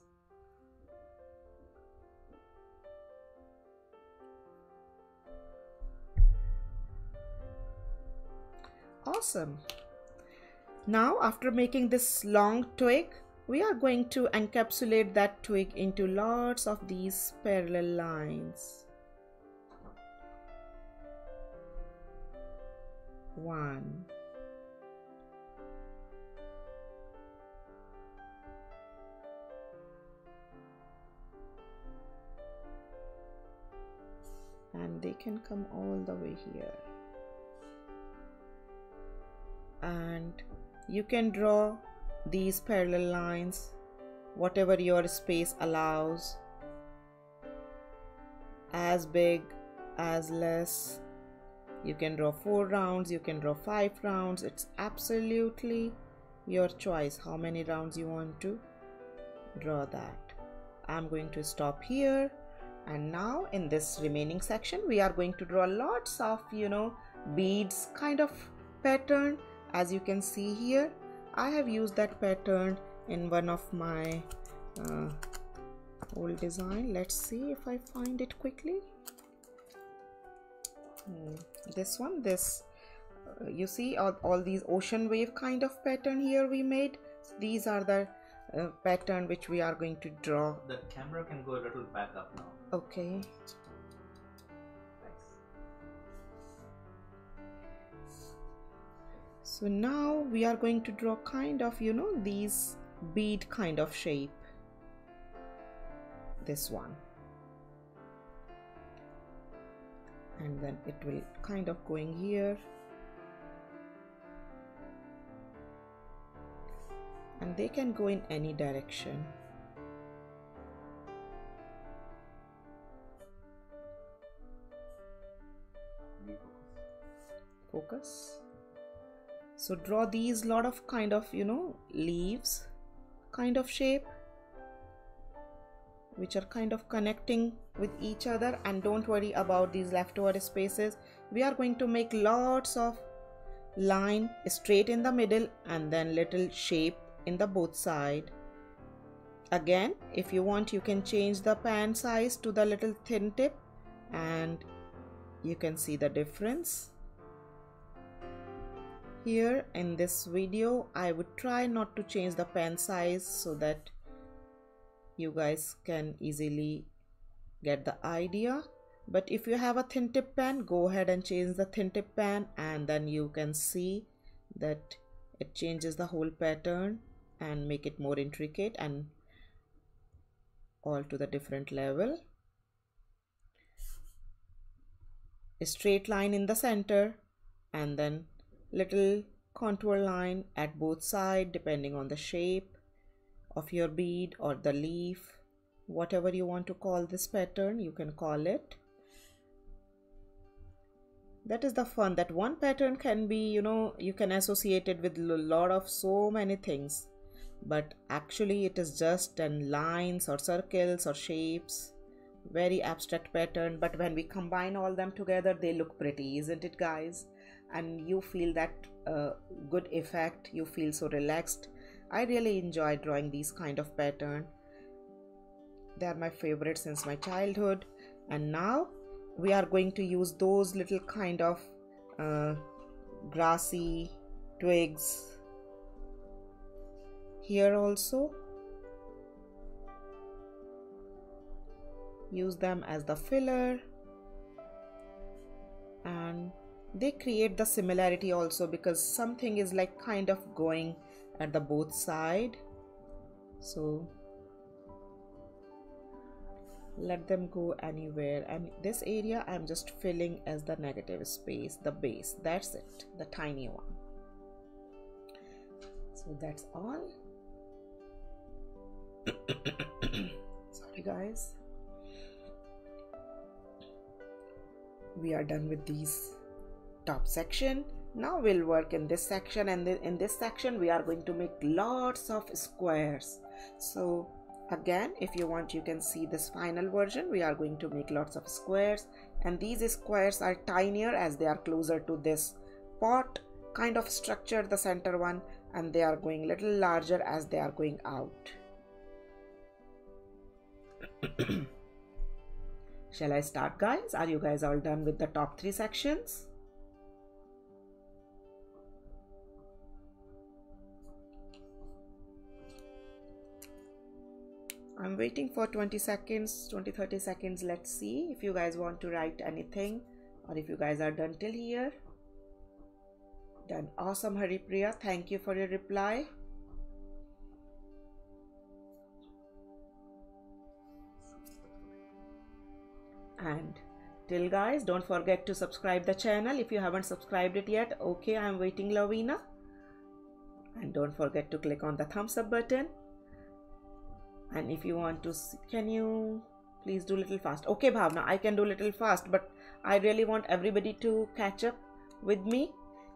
Awesome. Now, after making this long twig, we are going to encapsulate that twig into lots of these parallel lines. One. And they can come all the way here. And you can draw these parallel lines, whatever your space allows, as big, as less. You can draw four rounds, you can draw five rounds. It's absolutely your choice how many rounds you want to draw that. I'm going to stop here. And now in this remaining section, we are going to draw lots of, you know, beads kind of pattern. As you can see here, I have used that pattern in one of my uh, old design. Let's see if I find it quickly. Hmm. This one, this, uh, you see all, all these ocean wave kind of pattern here we made. So these are the Uh, pattern which we are going to draw. The camera can go a little back up now. Okay. Nice. So now we are going to draw kind of, you know, these bead kind of shape. This one. And then it will kind of going here. And they can go in any direction. Focus. So draw these lot of kind of, you know, leaves kind of shape. which are kind of connecting with each other. And don't worry about these leftover spaces. We are going to make lots of line straight in the middle and then little shape in the both side. Again, if you want, you can change the pan size to the little thin tip and you can see the difference. Here in this video, I would try not to change the pan size so that you guys can easily get the idea. But if you have a thin tip pen, go ahead and change the thin tip pen, and then you can see that it changes the whole pattern and make it more intricate and all to the different level. A straight line in the center and then little contour line at both sides depending on the shape of your bead or the leaf, whatever you want to call this pattern, you can call it. That is the fun, that one pattern can be, you know, you can associate it with a lot of so many things, but actually it is just in lines or circles or shapes, very abstract pattern, but when we combine all them together, they look pretty, isn't it guys? And you feel that uh, good effect, you feel so relaxed. I really enjoy drawing these kind of pattern. They are my favorite since my childhood. And now we are going to use those little kind of uh, grassy twigs here also. Use them as the filler, and they create the similarity also because something is like kind of going at the both side. So let them go anywhere, and this area I'm just filling as the negative space, the base, that's it, the tiny one. So that's all. Sorry guys, we are done with these top section. Now we'll work in this section, and then in this section we are going to make lots of squares. So again, if you want, you can see this final version. We are going to make lots of squares, and these squares are tinier as they are closer to this pot kind of structure, the center one, and they are going little larger as they are going out. Shall I start guys? Are you guys all done with the top three sections? I'm waiting for twenty seconds, twenty, thirty seconds. Let's see if you guys want to write anything or if you guys are done till here. Done. Awesome, Haripriya. Thank you for your reply. And till guys, don't forget to subscribe the channel if you haven't subscribed it yet. Okay, I'm waiting, Lavina. And don't forget to click on the thumbs up button. And if you want to, can you please do little fast? Okay, Bhavna, I can do little fast, but I really want everybody to catch up with me.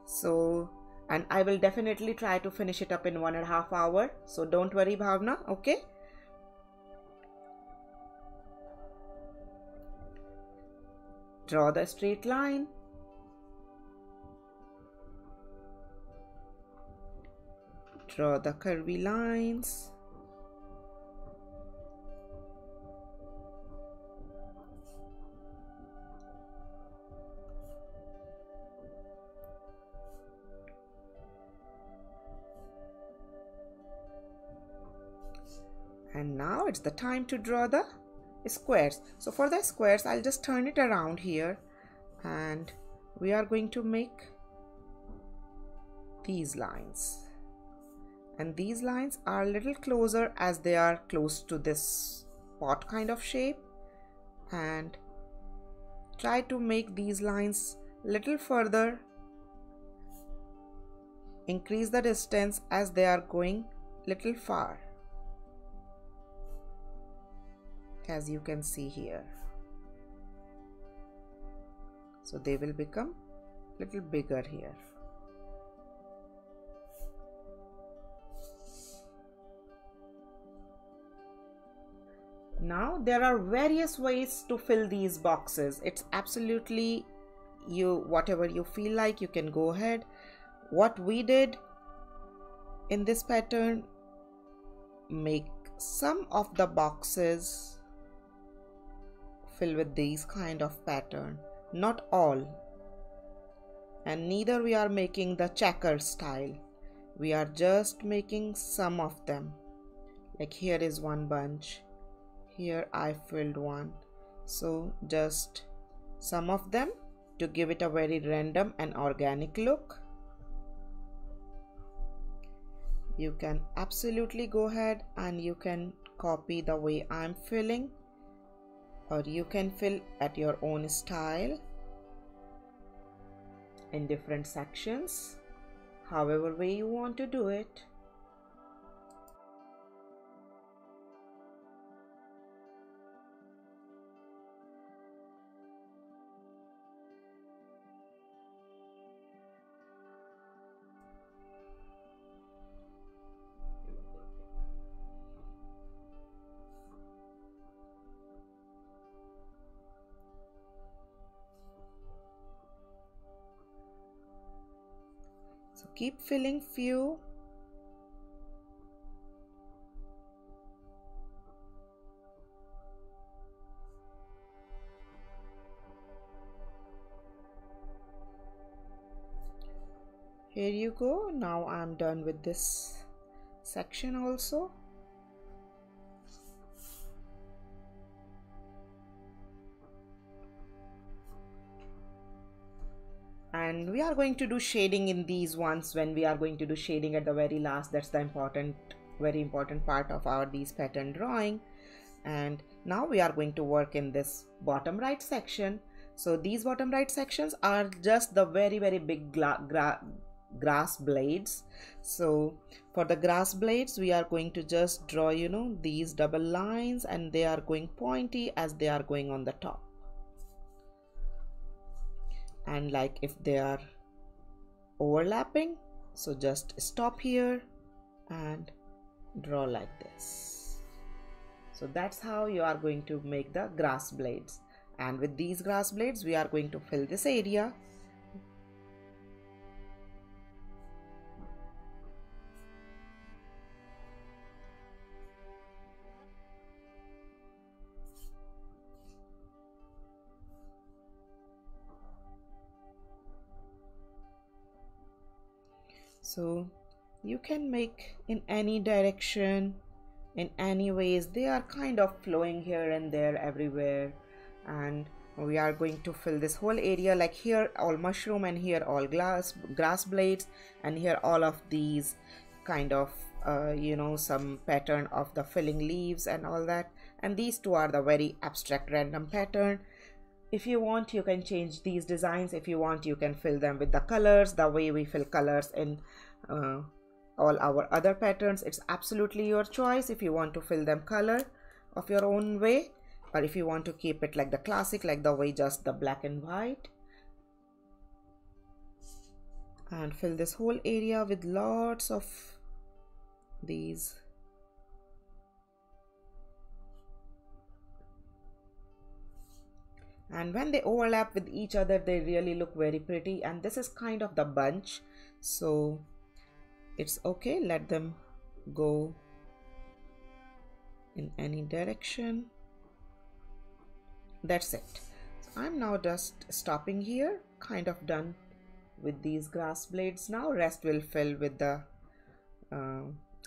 So, and I will definitely try to finish it up in one and a half hour. So don't worry, Bhavna, okay? Draw the straight line. Draw the curvy lines. And now it's the time to draw the squares. So for the squares, I'll just turn it around here, and we are going to make these lines, and these lines are a little closer as they are close to this pot kind of shape, and try to make these lines little further, increase the distance as they are going little far. As you can see here, so they will become little bigger here. Now there are various ways to fill these boxes. It's absolutely you, whatever you feel like, you can go ahead. What we did in this pattern, make some of the boxes fill with these kind of pattern, not all, and neither we are making the checker style, we are just making some of them. Like here is one bunch, here I filled one, so just some of them to give it a very random and organic look. You can absolutely go ahead and you can copy the way I'm filling, or you can fill at your own style in different sections, however way you want to do it. So keep filling few. Here you go. Now I'm done with this section also. And we are going to do shading in these ones when we are going to do shading at the very last. That's the important, very important part of our these pattern drawing. And now we are going to work in this bottom right section. So these bottom right sections are just the very, very big gra grass blades. So for the grass blades, we are going to just draw, you know, these double lines, and they are going pointy as they are going on the top. And like if they are overlapping, so just stop here and draw like this. So that's how you are going to make the grass blades. And with these grass blades, we are going to fill this area. So you can make in any direction, in any ways. They are kind of flowing here and there everywhere. And we are going to fill this whole area, like here all mushroom, and here all glass grass blades, and here all of these kind of uh, you know, some pattern of the filling leaves and all that. And these two are the very abstract random pattern. If you want, you can change these designs. If you want, you can fill them with the colors, the way we fill colors in uh, all our other patterns. It's absolutely your choice if you want to fill them color of your own way, or if you want to keep it like the classic, like the way just the black and white. And fill this whole area with lots of these. And when they overlap with each other, they really look very pretty. And this is kind of the bunch, so it's okay, let them go in any direction. That's it. So I'm now just stopping here, kind of done with these grass blades. Now rest will fill with the uh,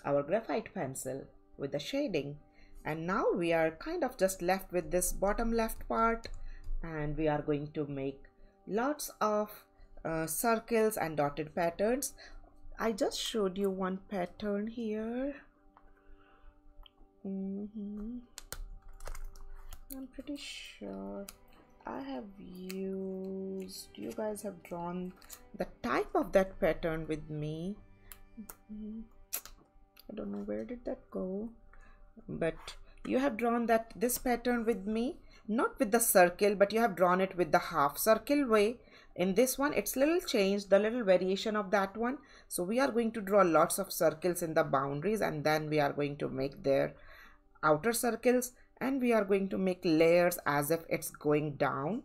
our graphite pencil with the shading. And now we are kind of just left with this bottom left part. And we are going to make lots of uh, circles and dotted patterns. I just showed you one pattern here. Mm-hmm. I'm pretty sure I have used, you guys have drawn the type of that pattern with me. Mm-hmm. I don't know where did that go, but you have drawn that this pattern with me. Not with the circle, but you have drawn it with the half circle way. In this one, it's little changed, the little variation of that one. So we are going to draw lots of circles in the boundaries, and then we are going to make their outer circles and we are going to make layers as if it's going down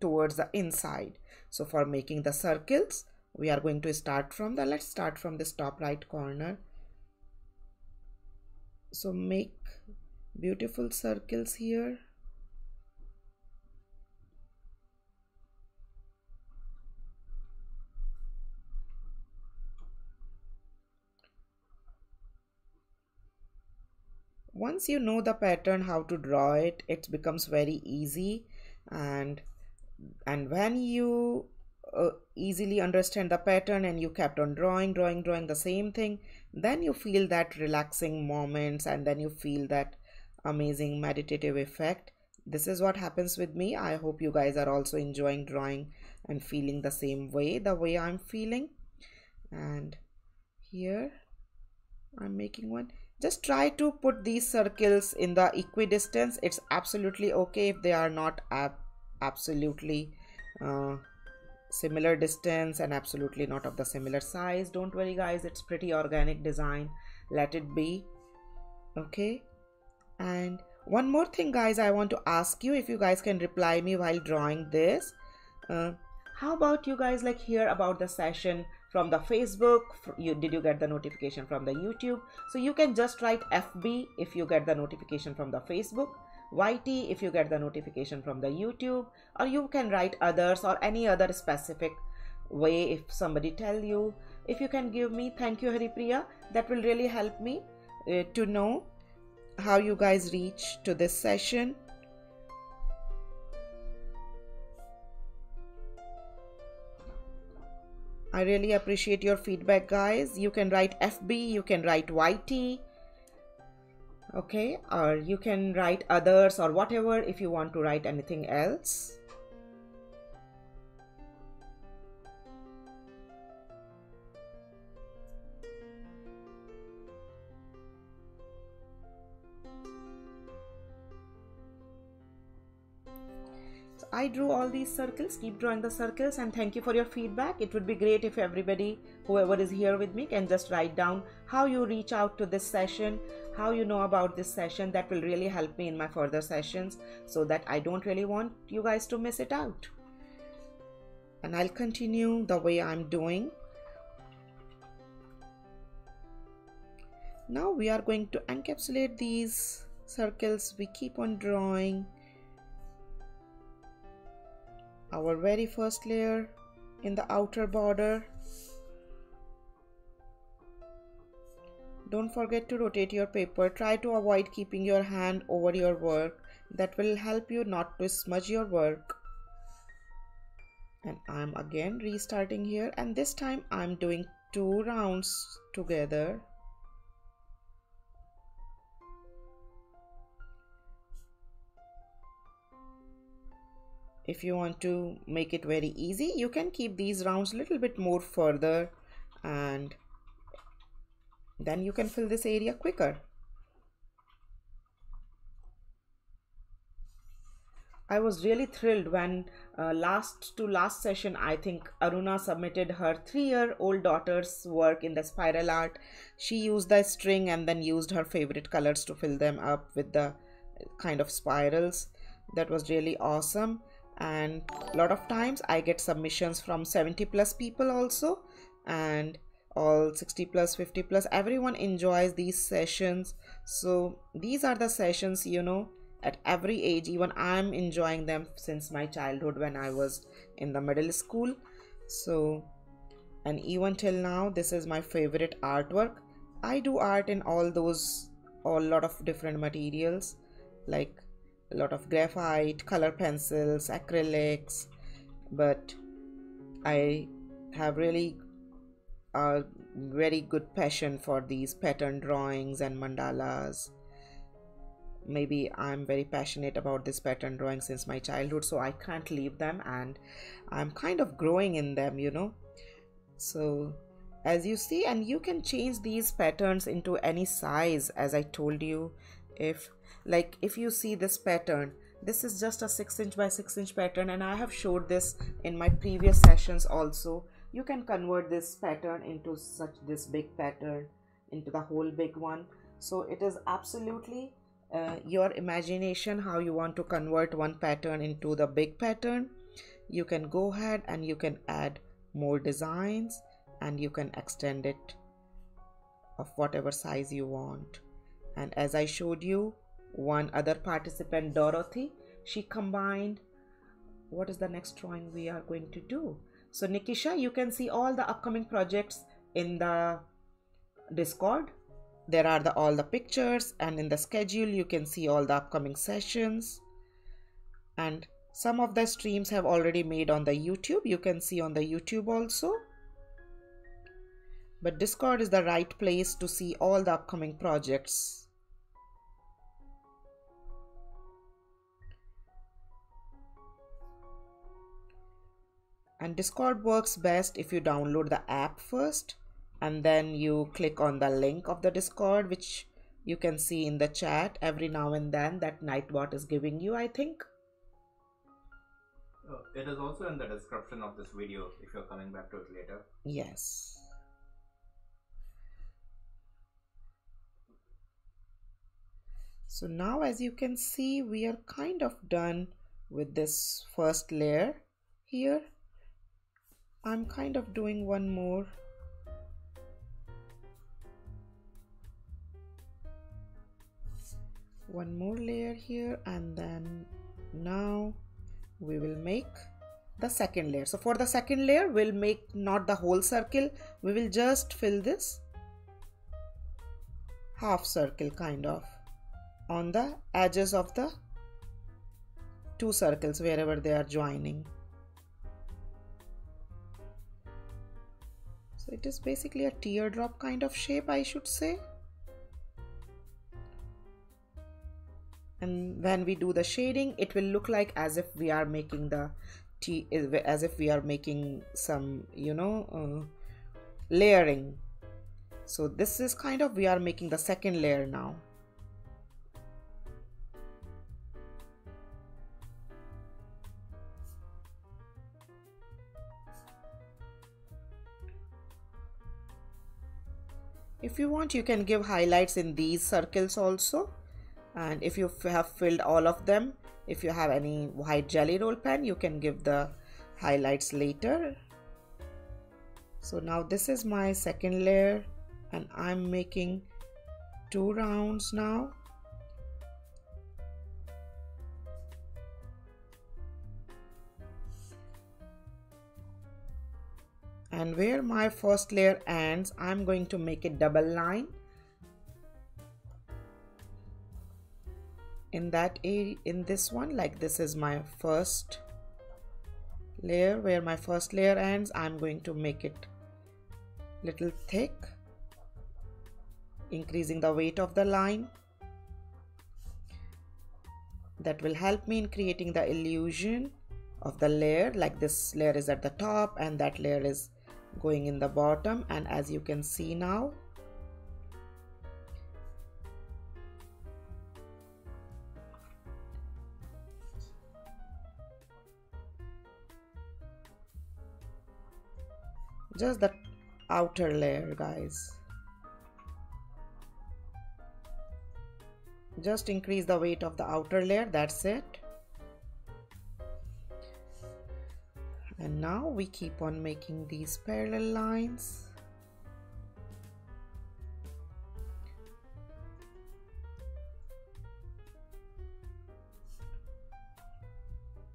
towards the inside. So for making the circles, we are going to start from the, let's start from this top right corner. So make beautiful circles here. Once you know the pattern, how to draw it, it becomes very easy, and and when you uh, easily understand the pattern and you kept on drawing drawing drawing the same thing, then you feel that relaxing moments, and then you feel that amazing meditative effect. This is what happens with me. I hope you guys are also enjoying drawing and feeling the same way, the way I'm feeling. And here I'm making one. Just try to put these circles in the equidistance. It's absolutely okay if they are not ab absolutely uh, similar distance and absolutely not of the similar size. Don't worry guys, it's pretty organic design, let it be. Okay, and one more thing guys, I want to ask you if you guys can reply me while drawing this. Uh, how about you guys like hear about the session from the Facebook? You did you get the notification from the YouTube? So you can just write F B if you get the notification from the Facebook, Y T if you get the notification from the YouTube, or you can write others or any other specific way. If somebody tell you, if you can give me thank you Haripriya, that will really help me uh, to know how you guys reach to this session. I really appreciate your feedback guys. You can write F B, you can write Y T, okay, or you can write others or whatever if you want to write anything else. I drew all these circles. Keep drawing the circles, and thank you for your feedback. It would be great if everybody, whoever is here with me, can just write down how you reach out to this session, how you know about this session. That will really help me in my further sessions, so that I don't really want you guys to miss it out. And I'll continue the way I'm doing. Now we are going to encapsulate these circles. We keep on drawing our very first layer in the outer border. Don't forget to rotate your paper. Try to avoid keeping your hand over your work. That will help you not to smudge your work. And I'm again restarting here, and this time I'm doing two rounds together. If you want to make it very easy, you can keep these rounds a little bit more further, and then you can fill this area quicker. I was really thrilled when uh, last to last session, I think Aruna submitted her three-year-old daughter's work in the spiral art. She used the string and then used her favorite colors to fill them up with the kind of spirals. That was really awesome. And a lot of times I get submissions from seventy plus people also, and all sixty plus, fifty plus. Everyone enjoys these sessions. So these are the sessions, you know, at every age. Even I'm enjoying them since my childhood when I was in the middle school. So, and even till now, this is my favorite artwork. I do art in all those, all lot of different materials, like a lot of graphite, color pencils, acrylics, but I have really a very good passion for these pattern drawings and mandalas. Maybe I'm very passionate about this pattern drawing since my childhood, so I can't leave them, and I'm kind of growing in them, you know. So as you see, and you can change these patterns into any size, as I told you. If like if you see this pattern, this is just a six inch by six inch pattern, and I have showed this in my previous sessions also. You can convert this pattern into such this big pattern, into the whole big one. So it is absolutely uh, your imagination how you want to convert one pattern into the big pattern. You can go ahead and you can add more designs and you can extend it of whatever size you want. And as I showed you, one other participant, Dorothy, she combined. What is the next drawing we are going to do? So Nikisha, you can see all the upcoming projects in the Discord. There are the all the pictures, and in the schedule you can see all the upcoming sessions. And some of the streams have already made on the YouTube. You can see on the YouTube also. But Discord is the right place to see all the upcoming projects. And Discord works best if you download the app first and then you click on the link of the Discord, which you can see in the chat every now and then that Nightbot is giving you, I think. Oh, it is also in the description of this video if you're coming back to it later. Yes. So now, as you can see, we are kind of done with this first layer here. I'm kind of doing one more. One more layer here, and then now we will make the second layer. So for the second layer, we'll make not the whole circle. We will just fill this half circle kind of on the edges of the two circles wherever they are joining. So it is basically a teardrop kind of shape, I should say. And when we do the shading, it will look like as if we are making the tea, as if we are making some, you know, uh, layering. So this is kind of, we are making the second layer now. If you want, you can give highlights in these circles also. And if you have filled all of them, if you have any white jelly roll pen, you can give the highlights later. So now this is my second layer, and I'm making two rounds now. And where my first layer ends, I'm going to make a double line in that area, in this one. Like this is my first layer, where my first layer ends, I'm going to make it little thick, increasing the weight of the line. That will help me in creating the illusion of the layer, like this layer is at the top and that layer is going in the bottom. And as you can see now, just the outer layer, guys, just increase the weight of the outer layer, that's it. And now we keep on making these parallel lines.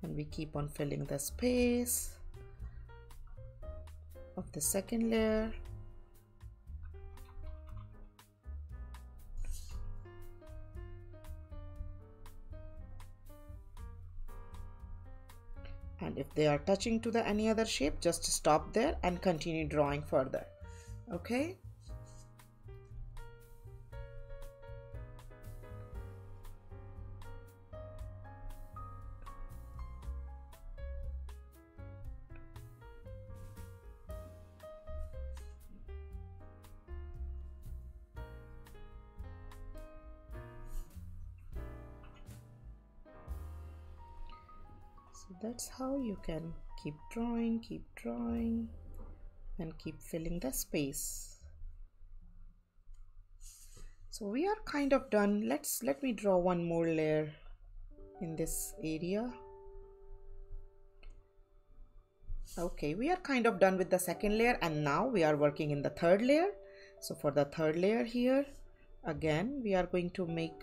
And we keep on filling the space of the second layer. And if they are touching to the any other shape, just stop there and continue drawing further. Okay. That's how you can keep drawing, keep drawing, and keep filling the space. So we are kind of done. Let's let me draw one more layer in this area. Okay, we are kind of done with the second layer, and now we are working in the third layer. So for the third layer here, again we are going to make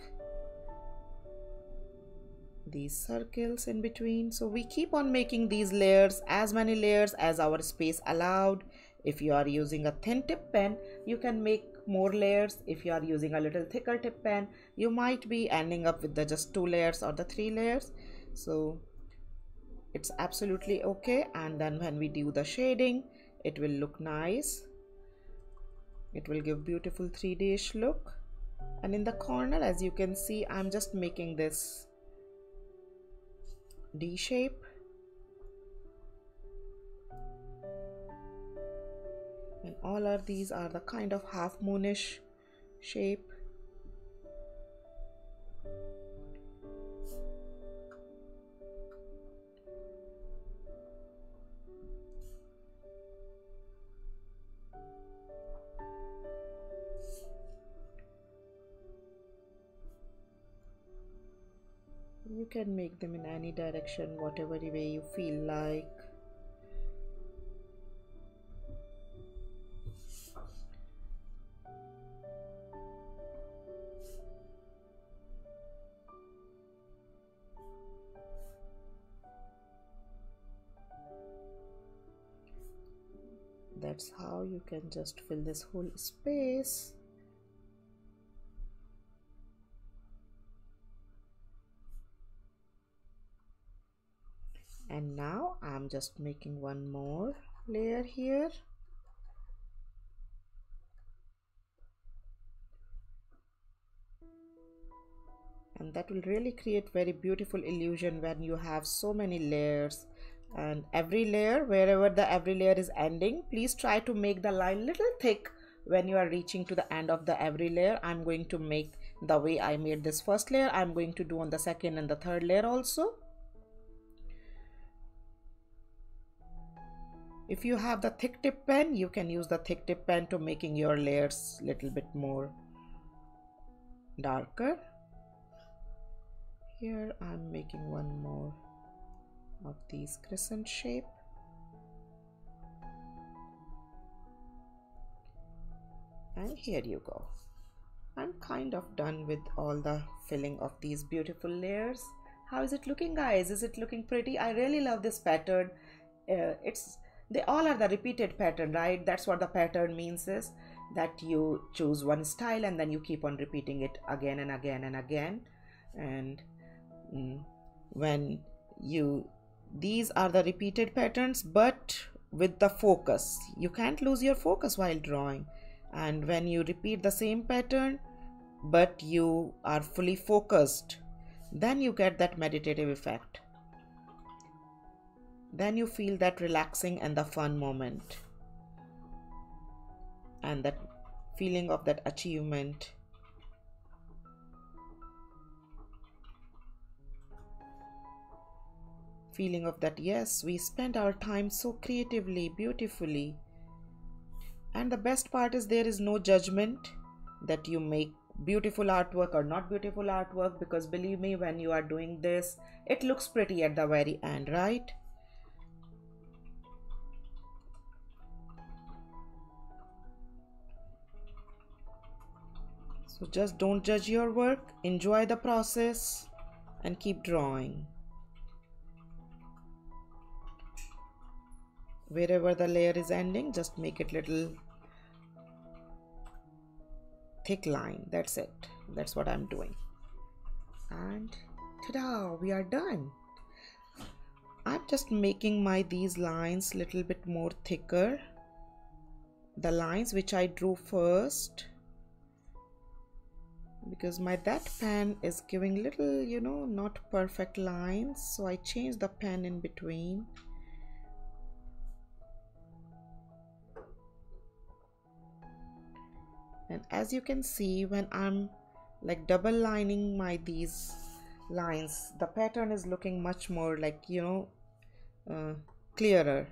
these circles in between. So we keep on making these layers, as many layers as our space allowed. If you are using a thin tip pen, you can make more layers. If you are using a little thicker tip pen, you might be ending up with the just two layers or the three layers. So it's absolutely okay. And then when we do the shading, it will look nice. It will give beautiful three D-ish look. And in the corner, as you can see, I'm just making this D shape, and all of these are the kind of half moonish shape. You can make them in any direction, whatever way you feel like. That's how you can just fill this whole space. And now I'm just making one more layer here. And that will really create very beautiful illusion when you have so many layers. And every layer, wherever the every layer is ending, please try to make the line little thick when you are reaching to the end of the every layer. I'm going to make the way I made this first layer. I'm going to do on the second and the third layer also. If you have the thick tip pen, you can use the thick tip pen to making your layers a little bit more darker. Here I'm making one more of these crescent shape. And here you go. I'm kind of done with all the filling of these beautiful layers. How is it looking, guys? Is it looking pretty? I really love this pattern. Uh, it's They all are the repeated pattern, right? That's what the pattern means, is that you choose one style and then you keep on repeating it again and again and again. And mm, when you, these are the repeated patterns, but with the focus. You can't lose your focus while drawing. And when you repeat the same pattern, but you are fully focused, then you get that meditative effect. Then you feel that relaxing and the fun moment and that feeling of that achievement. Feeling of that, yes, we spent our time so creatively, beautifully. And the best part is there is no judgment that you make beautiful artwork or not beautiful artwork, because believe me, when you are doing this, it looks pretty at the very end, right? So just don't judge your work, enjoy the process and keep drawing. Wherever the layer is ending, just make it little thick line. That's it. That's what I'm doing. And ta-da, we are done. I'm just making my these lines little bit more thicker. The lines which I drew first. Because my that pen is giving little, you know, not perfect lines, so I changed the pen in between. And as you can see, when I'm like double lining my these lines, the pattern is looking much more like, you know, uh, clearer.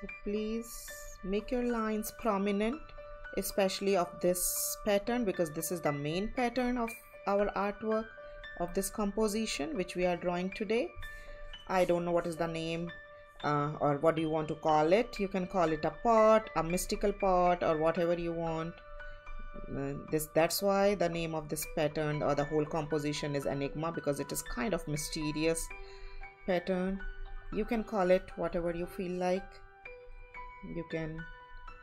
So please make your lines prominent, especially of this pattern, because this is the main pattern of our artwork, of this composition which we are drawing today. I don't know what is the name uh, or what do you want to call it. You can call it a pot, a mystical pot, or whatever you want. Uh, this that's why the name of this pattern or the whole composition is Enigma, because it is kind of mysterious pattern. You can call it whatever you feel like. You can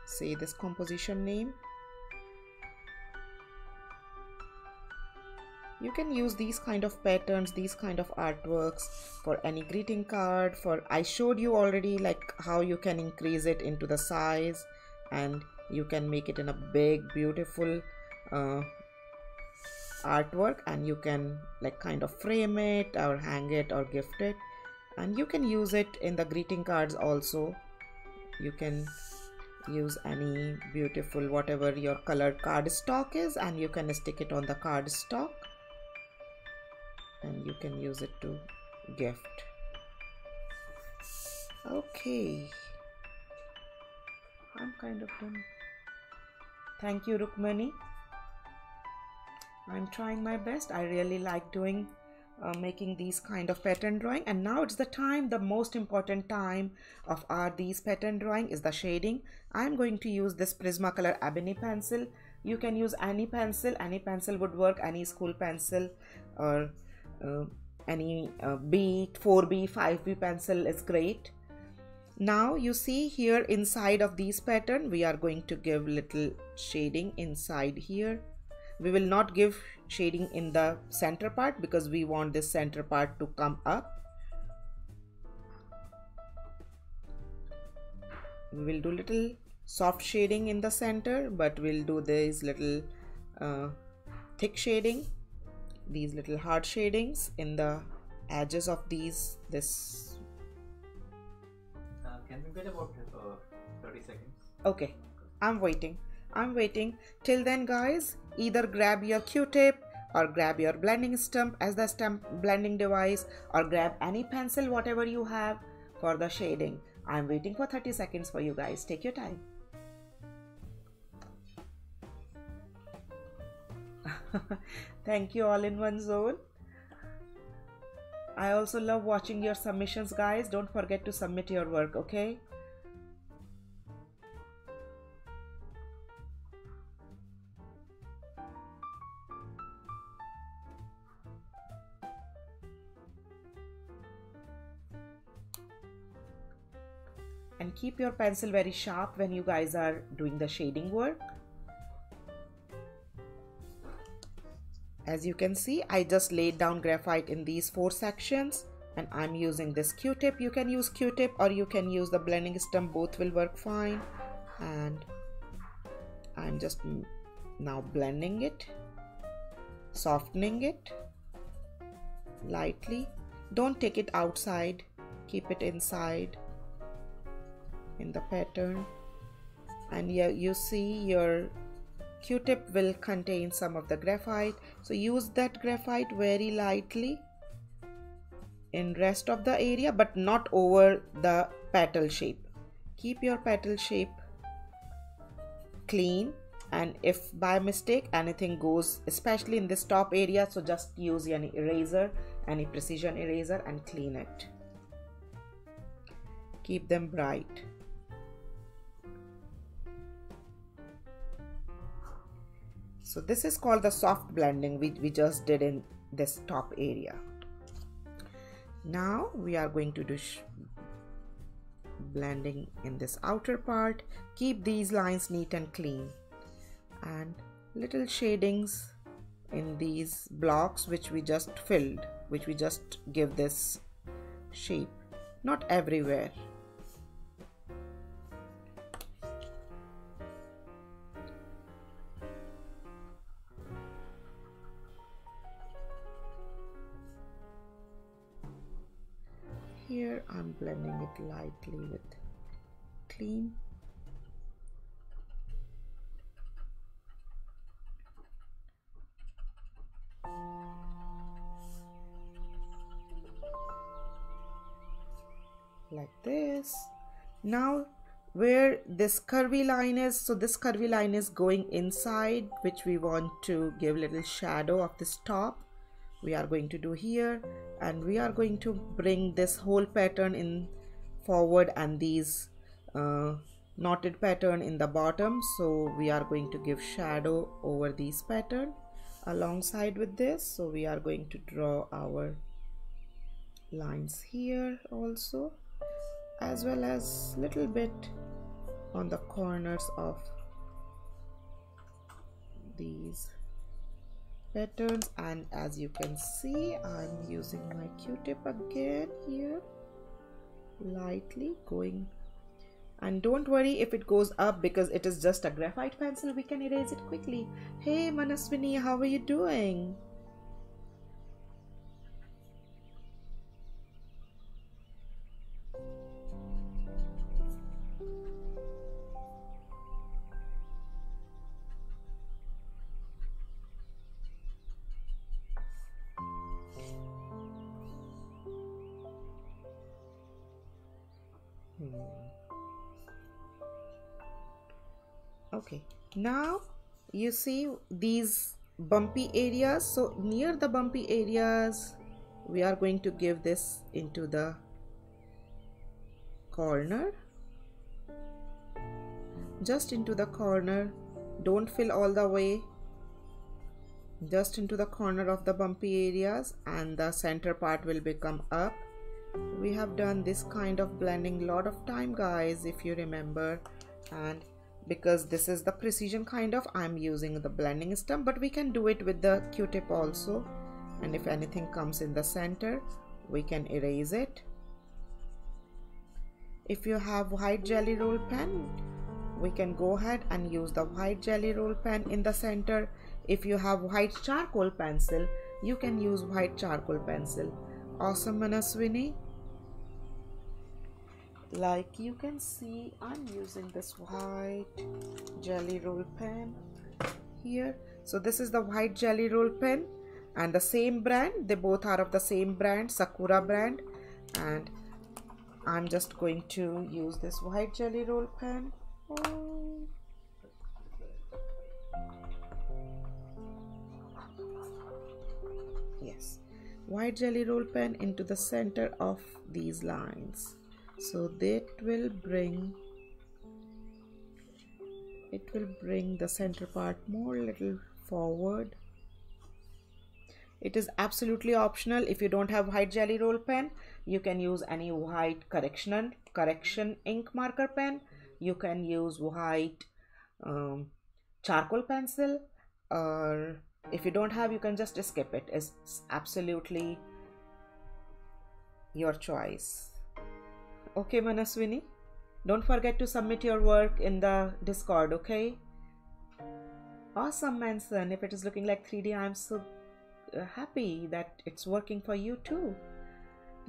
say this composition name. You can use these kind of patterns, these kind of artworks for any greeting card. For I showed you already like how you can increase it into the size, and you can make it in a big beautiful uh, artwork, and you can like kind of frame it or hang it or gift it, and you can use it in the greeting cards also. You can use any beautiful whatever your colored cardstock is, and you can stick it on the cardstock, and you can use it to gift. Okay, I'm kind of done. Thank you, Rukmani. I'm trying my best. I really like doing uh, making these kind of pattern drawing. And now it's the time, the most important time of our these pattern drawing is the shading. I'm going to use this Prismacolor ebony pencil. You can use any pencil. Any pencil would work, any school pencil, or uh, any uh, B, four B, five B pencil is great. Now you see here inside of these pattern we are going to give little shading inside here. We will not give shading in the center part, because we want this center part to come up. We will do little soft shading in the center, but we'll do these little uh, thick shading, these little hard shadings in the edges of these this. Can we wait about uh, thirty seconds? Okay, I'm waiting. I'm waiting. Till then, guys, either grab your Q-tip or grab your blending stump as the stamp blending device, or grab any pencil, whatever you have, for the shading. I'm waiting for thirty seconds for you guys. Take your time. Thank you, all in one zone. I also love watching your submissions, guys. Don't forget to submit your work, okay? And keep your pencil very sharp when you guys are doing the shading work. As you can see, I just laid down graphite in these four sections, and I'm using this Q-tip. You can use Q-tip or you can use the blending stump, both will work fine. And I'm just now blending it, softening it lightly. Don't take it outside, keep it inside in the pattern. And here you see your Q-tip will contain some of the graphite, so use that graphite very lightly in rest of the area, but not over the petal shape. Keep your petal shape clean, and if by mistake anything goes, especially in this top area, so just use any eraser, any precision eraser, and clean it. Keep them bright. So this is called the soft blending we, we just did in this top area. Now we are going to do blending in this outer part. Keep these lines neat and clean, and little shadings in these blocks which we just filled, which we just give this shape, not everywhere. Here I'm blending it lightly with clean. Like this. Now where this curvy line is. So this curvy line is going inside, which we want to give little shadow of this top. We are going to do here, and we are going to bring this whole pattern in forward and these uh, knotted pattern in the bottom. So we are going to give shadow over these pattern alongside with this. So we are going to draw our lines here also, as well as little bit on the corners of these patterns. And as you can see, I'm using my Q-tip again here, lightly going, and don't worry if it goes up because it is just a graphite pencil, we can erase it quickly. Hey Manaswini, how are you doing? Okay, now you see these bumpy areas. So near the bumpy areas, we are going to give this into the corner, just into the corner, don't fill all the way, just into the corner of the bumpy areas, and the center part will become up. We have done this kind of blending lot of time, guys, if you remember, and because this is the precision kind of, I'm using the blending stump, but we can do it with the Q-tip also. And if anything comes in the center, we can erase it. If you have white jelly roll pen, we can go ahead and use the white jelly roll pen in the center. If you have white charcoal pencil, you can use white charcoal pencil. Awesome, Manaswini. Like you can see, I'm using this white jelly roll pen here. So this is the white jelly roll pen, and the same brand, they both are of the same brand, Sakura brand. And I'm just going to use this white jelly roll pen. Oh. Yes, white jelly roll pen into the center of these lines. So that will bring, it will bring the center part more little forward. It is absolutely optional. If you don't have white jelly roll pen, you can use any white correction correction ink marker pen. You can use white um, charcoal pencil, or if you don't have, you can just skip it. It's absolutely your choice. Okay, Manaswini, don't forget to submit your work in the Discord, okay? Awesome, Manson. If it is looking like three D, I'm so happy that it's working for you too.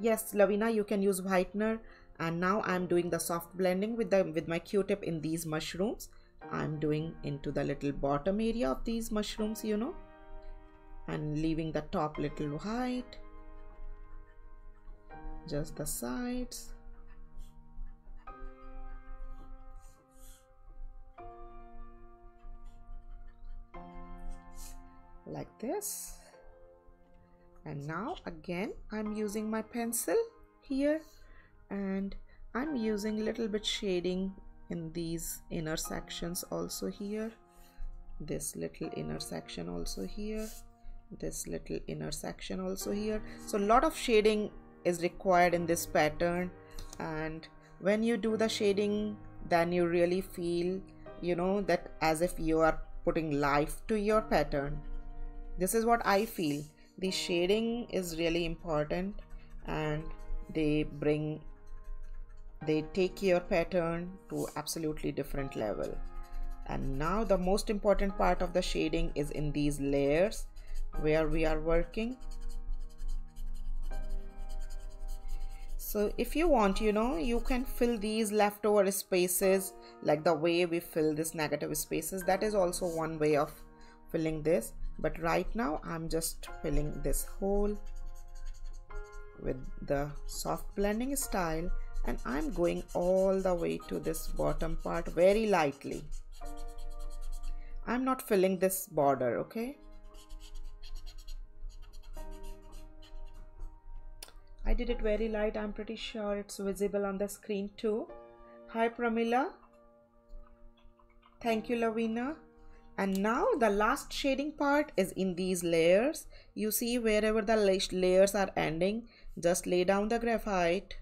Yes, Lavina, you can use whitener. And now I'm doing the soft blending with the with my Q-tip in these mushrooms. I'm doing into the little bottom area of these mushrooms, you know, and leaving the top little white, just the sides. Like this. And now again I'm using my pencil here, and I'm using a little bit shading in these inner sections also here, this little inner section also here, this little inner section also here. So a lot of shading is required in this pattern, and when you do the shading, then you really feel, you know, that as if you are putting life to your pattern. This is what I feel. The shading is really important, and they bring, they take your pattern to absolutely different level. And now the most important part of the shading is in these layers where we are working. So if you want, you know, you can fill these leftover spaces like the way we fill this negative spaces. That is also one way of filling this. But right now I'm just filling this hole with the soft blending style, and I'm going all the way to this bottom part very lightly. I'm not filling this border, okay? I did it very light. I'm pretty sure it's visible on the screen too. Hi Pramila. Thank you Lavina. And now the last shading part is in these layers. You see wherever the layers are ending, just lay down the graphite.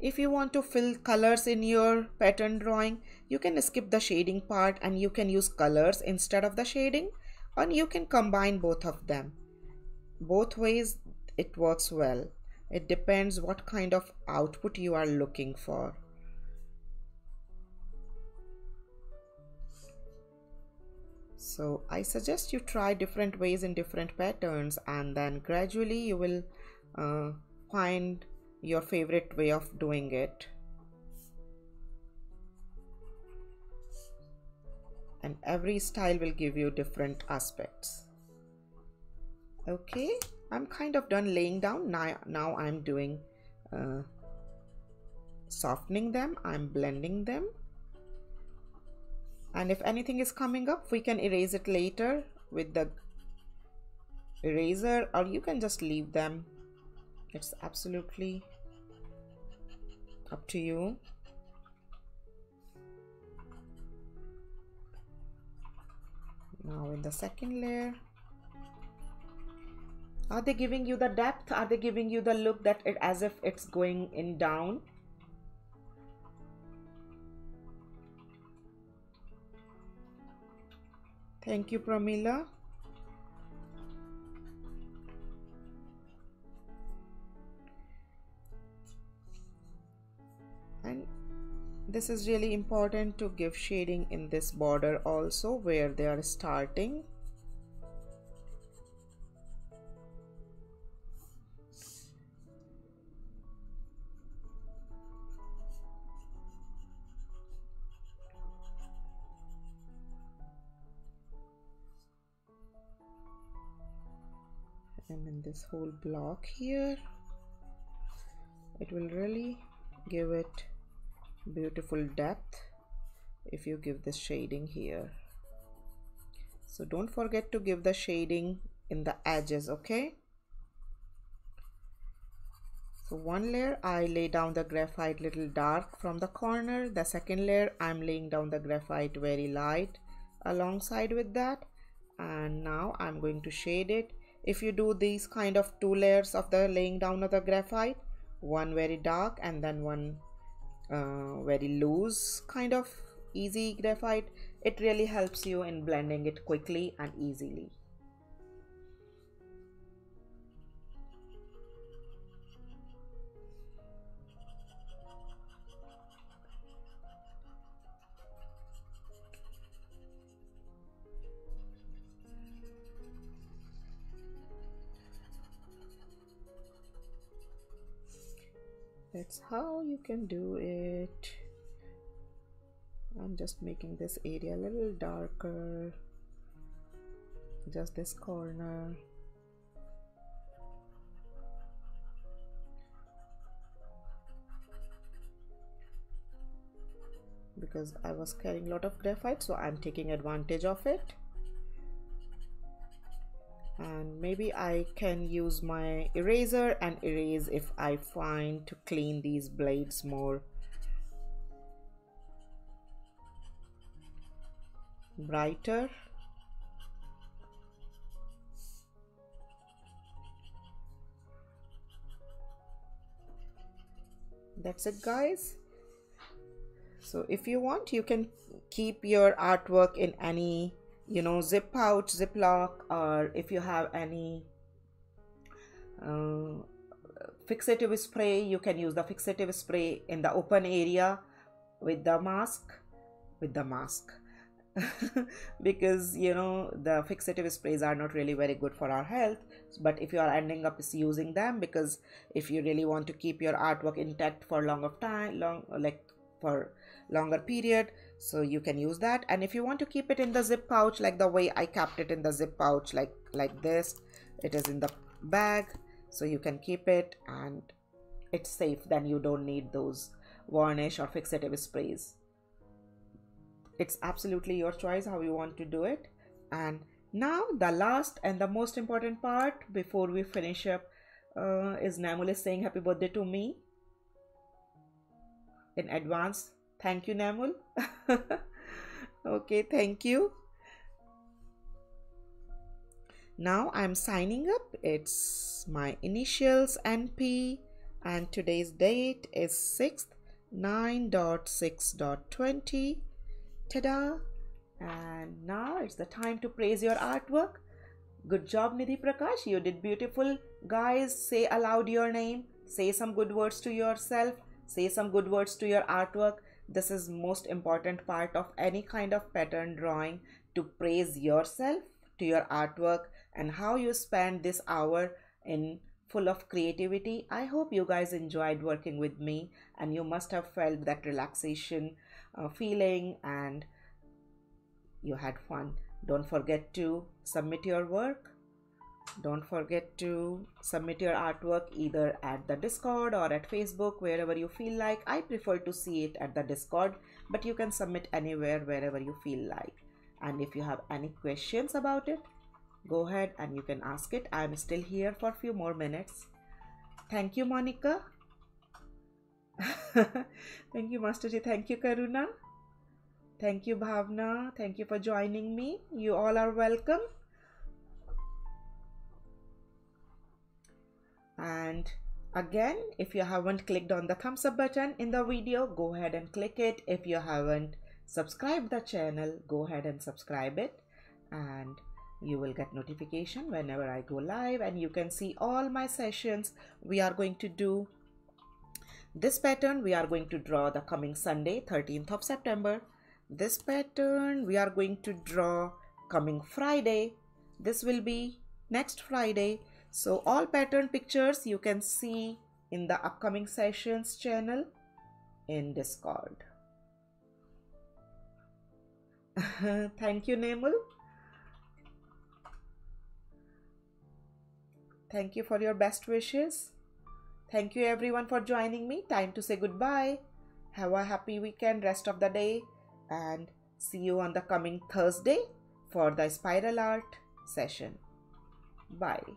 If you want to fill colors in your pattern drawing, you can skip the shading part and you can use colors instead of the shading, or you can combine both of them. Both ways it works well. It depends what kind of output you are looking for. So I suggest you try different ways in different patterns, and then gradually you will uh, find your favorite way of doing it. And every style will give you different aspects. Okay, I'm kind of done laying down. Now, now I'm doing uh, softening them, I'm blending them. And if anything is coming up, we can erase it later with the eraser, or you can just leave them. It's absolutely up to you. Now in the second layer, are they giving you the depth? Are they giving you the look that it as if it's going in down? Thank you, Pramila. And this is really important to give shading in this border also, where they are starting. And in this whole block here, it will really give it beautiful depth if you give this shading here. So don't forget to give the shading in the edges, okay? So one layer I lay down the graphite little dark from the corner. The second layer I'm laying down the graphite very light alongside with that, and now I'm going to shade it. If you do these kind of two layers of the laying down of the graphite, one very dark and then one uh, very loose kind of easy graphite, it really helps you in blending it quickly and easily. That's how you can do it. I'm just making this area a little darker, just this corner. Because I was carrying a lot of graphite, so I'm taking advantage of it. And maybe I can use my eraser and erase if I find to clean these blades more. Brighter. That's it guys. So if you want, you can keep your artwork in any, you know, zip pouch, ziplock, or if you have any uh, fixative spray, you can use the fixative spray in the open area with the mask, with the mask, because you know the fixative sprays are not really very good for our health. But if you are ending up using them, because if you really want to keep your artwork intact for long of time, long like per longer period, so you can use that. And if you want to keep it in the zip pouch, like the way I kept it in the zip pouch, like like this, it is in the bag, so you can keep it and it's safe. Then you don't need those varnish or fixative sprays. It's absolutely your choice how you want to do it. And now the last and the most important part before we finish up uh, is Namul is saying happy birthday to me in advance. Thank you, Namul. Okay, thank you. Now I'm signing up. It's my initials N P and today's date is sixth nine dot six dot twenty. Ta-da! And now it's the time to praise your artwork. Good job, Nidhi Prakash. You did beautiful. Guys, say aloud your name. Say some good words to yourself. Say some good words to your artwork. This is most important part of any kind of pattern drawing, to praise yourself, to your artwork, and how you spend this hour in full of creativity. I hope you guys enjoyed working with me and you must have felt that relaxation uh, feeling and you had fun. Don't forget to submit your work. Don't forget to submit your artwork either at the Discord or at Facebook, wherever you feel like. I prefer to see it at the Discord, but you can submit anywhere, wherever you feel like. And if you have any questions about it, go ahead and you can ask it. I'm still here for a few more minutes. Thank you, Monica. Thank you, Masterji. Thank you, Karuna. Thank you, Bhavna. Thank you for joining me. You all are welcome. And again, if you haven't clicked on the thumbs up button in the video, go ahead and click it. If you haven't subscribed the channel, go ahead and subscribe it, and you will get notification whenever I go live, and you can see all my sessions. We are going to do this pattern. We are going to draw the coming Sunday, thirteenth of September. This pattern we are going to draw coming Friday. This will be next Friday. So all pattern pictures you can see in the upcoming sessions channel in Discord. Thank you, Namul. Thank you for your best wishes. Thank you everyone for joining me. Time to say goodbye. Have a happy weekend, rest of the day, and see you on the coming Thursday for the spiral art session. Bye.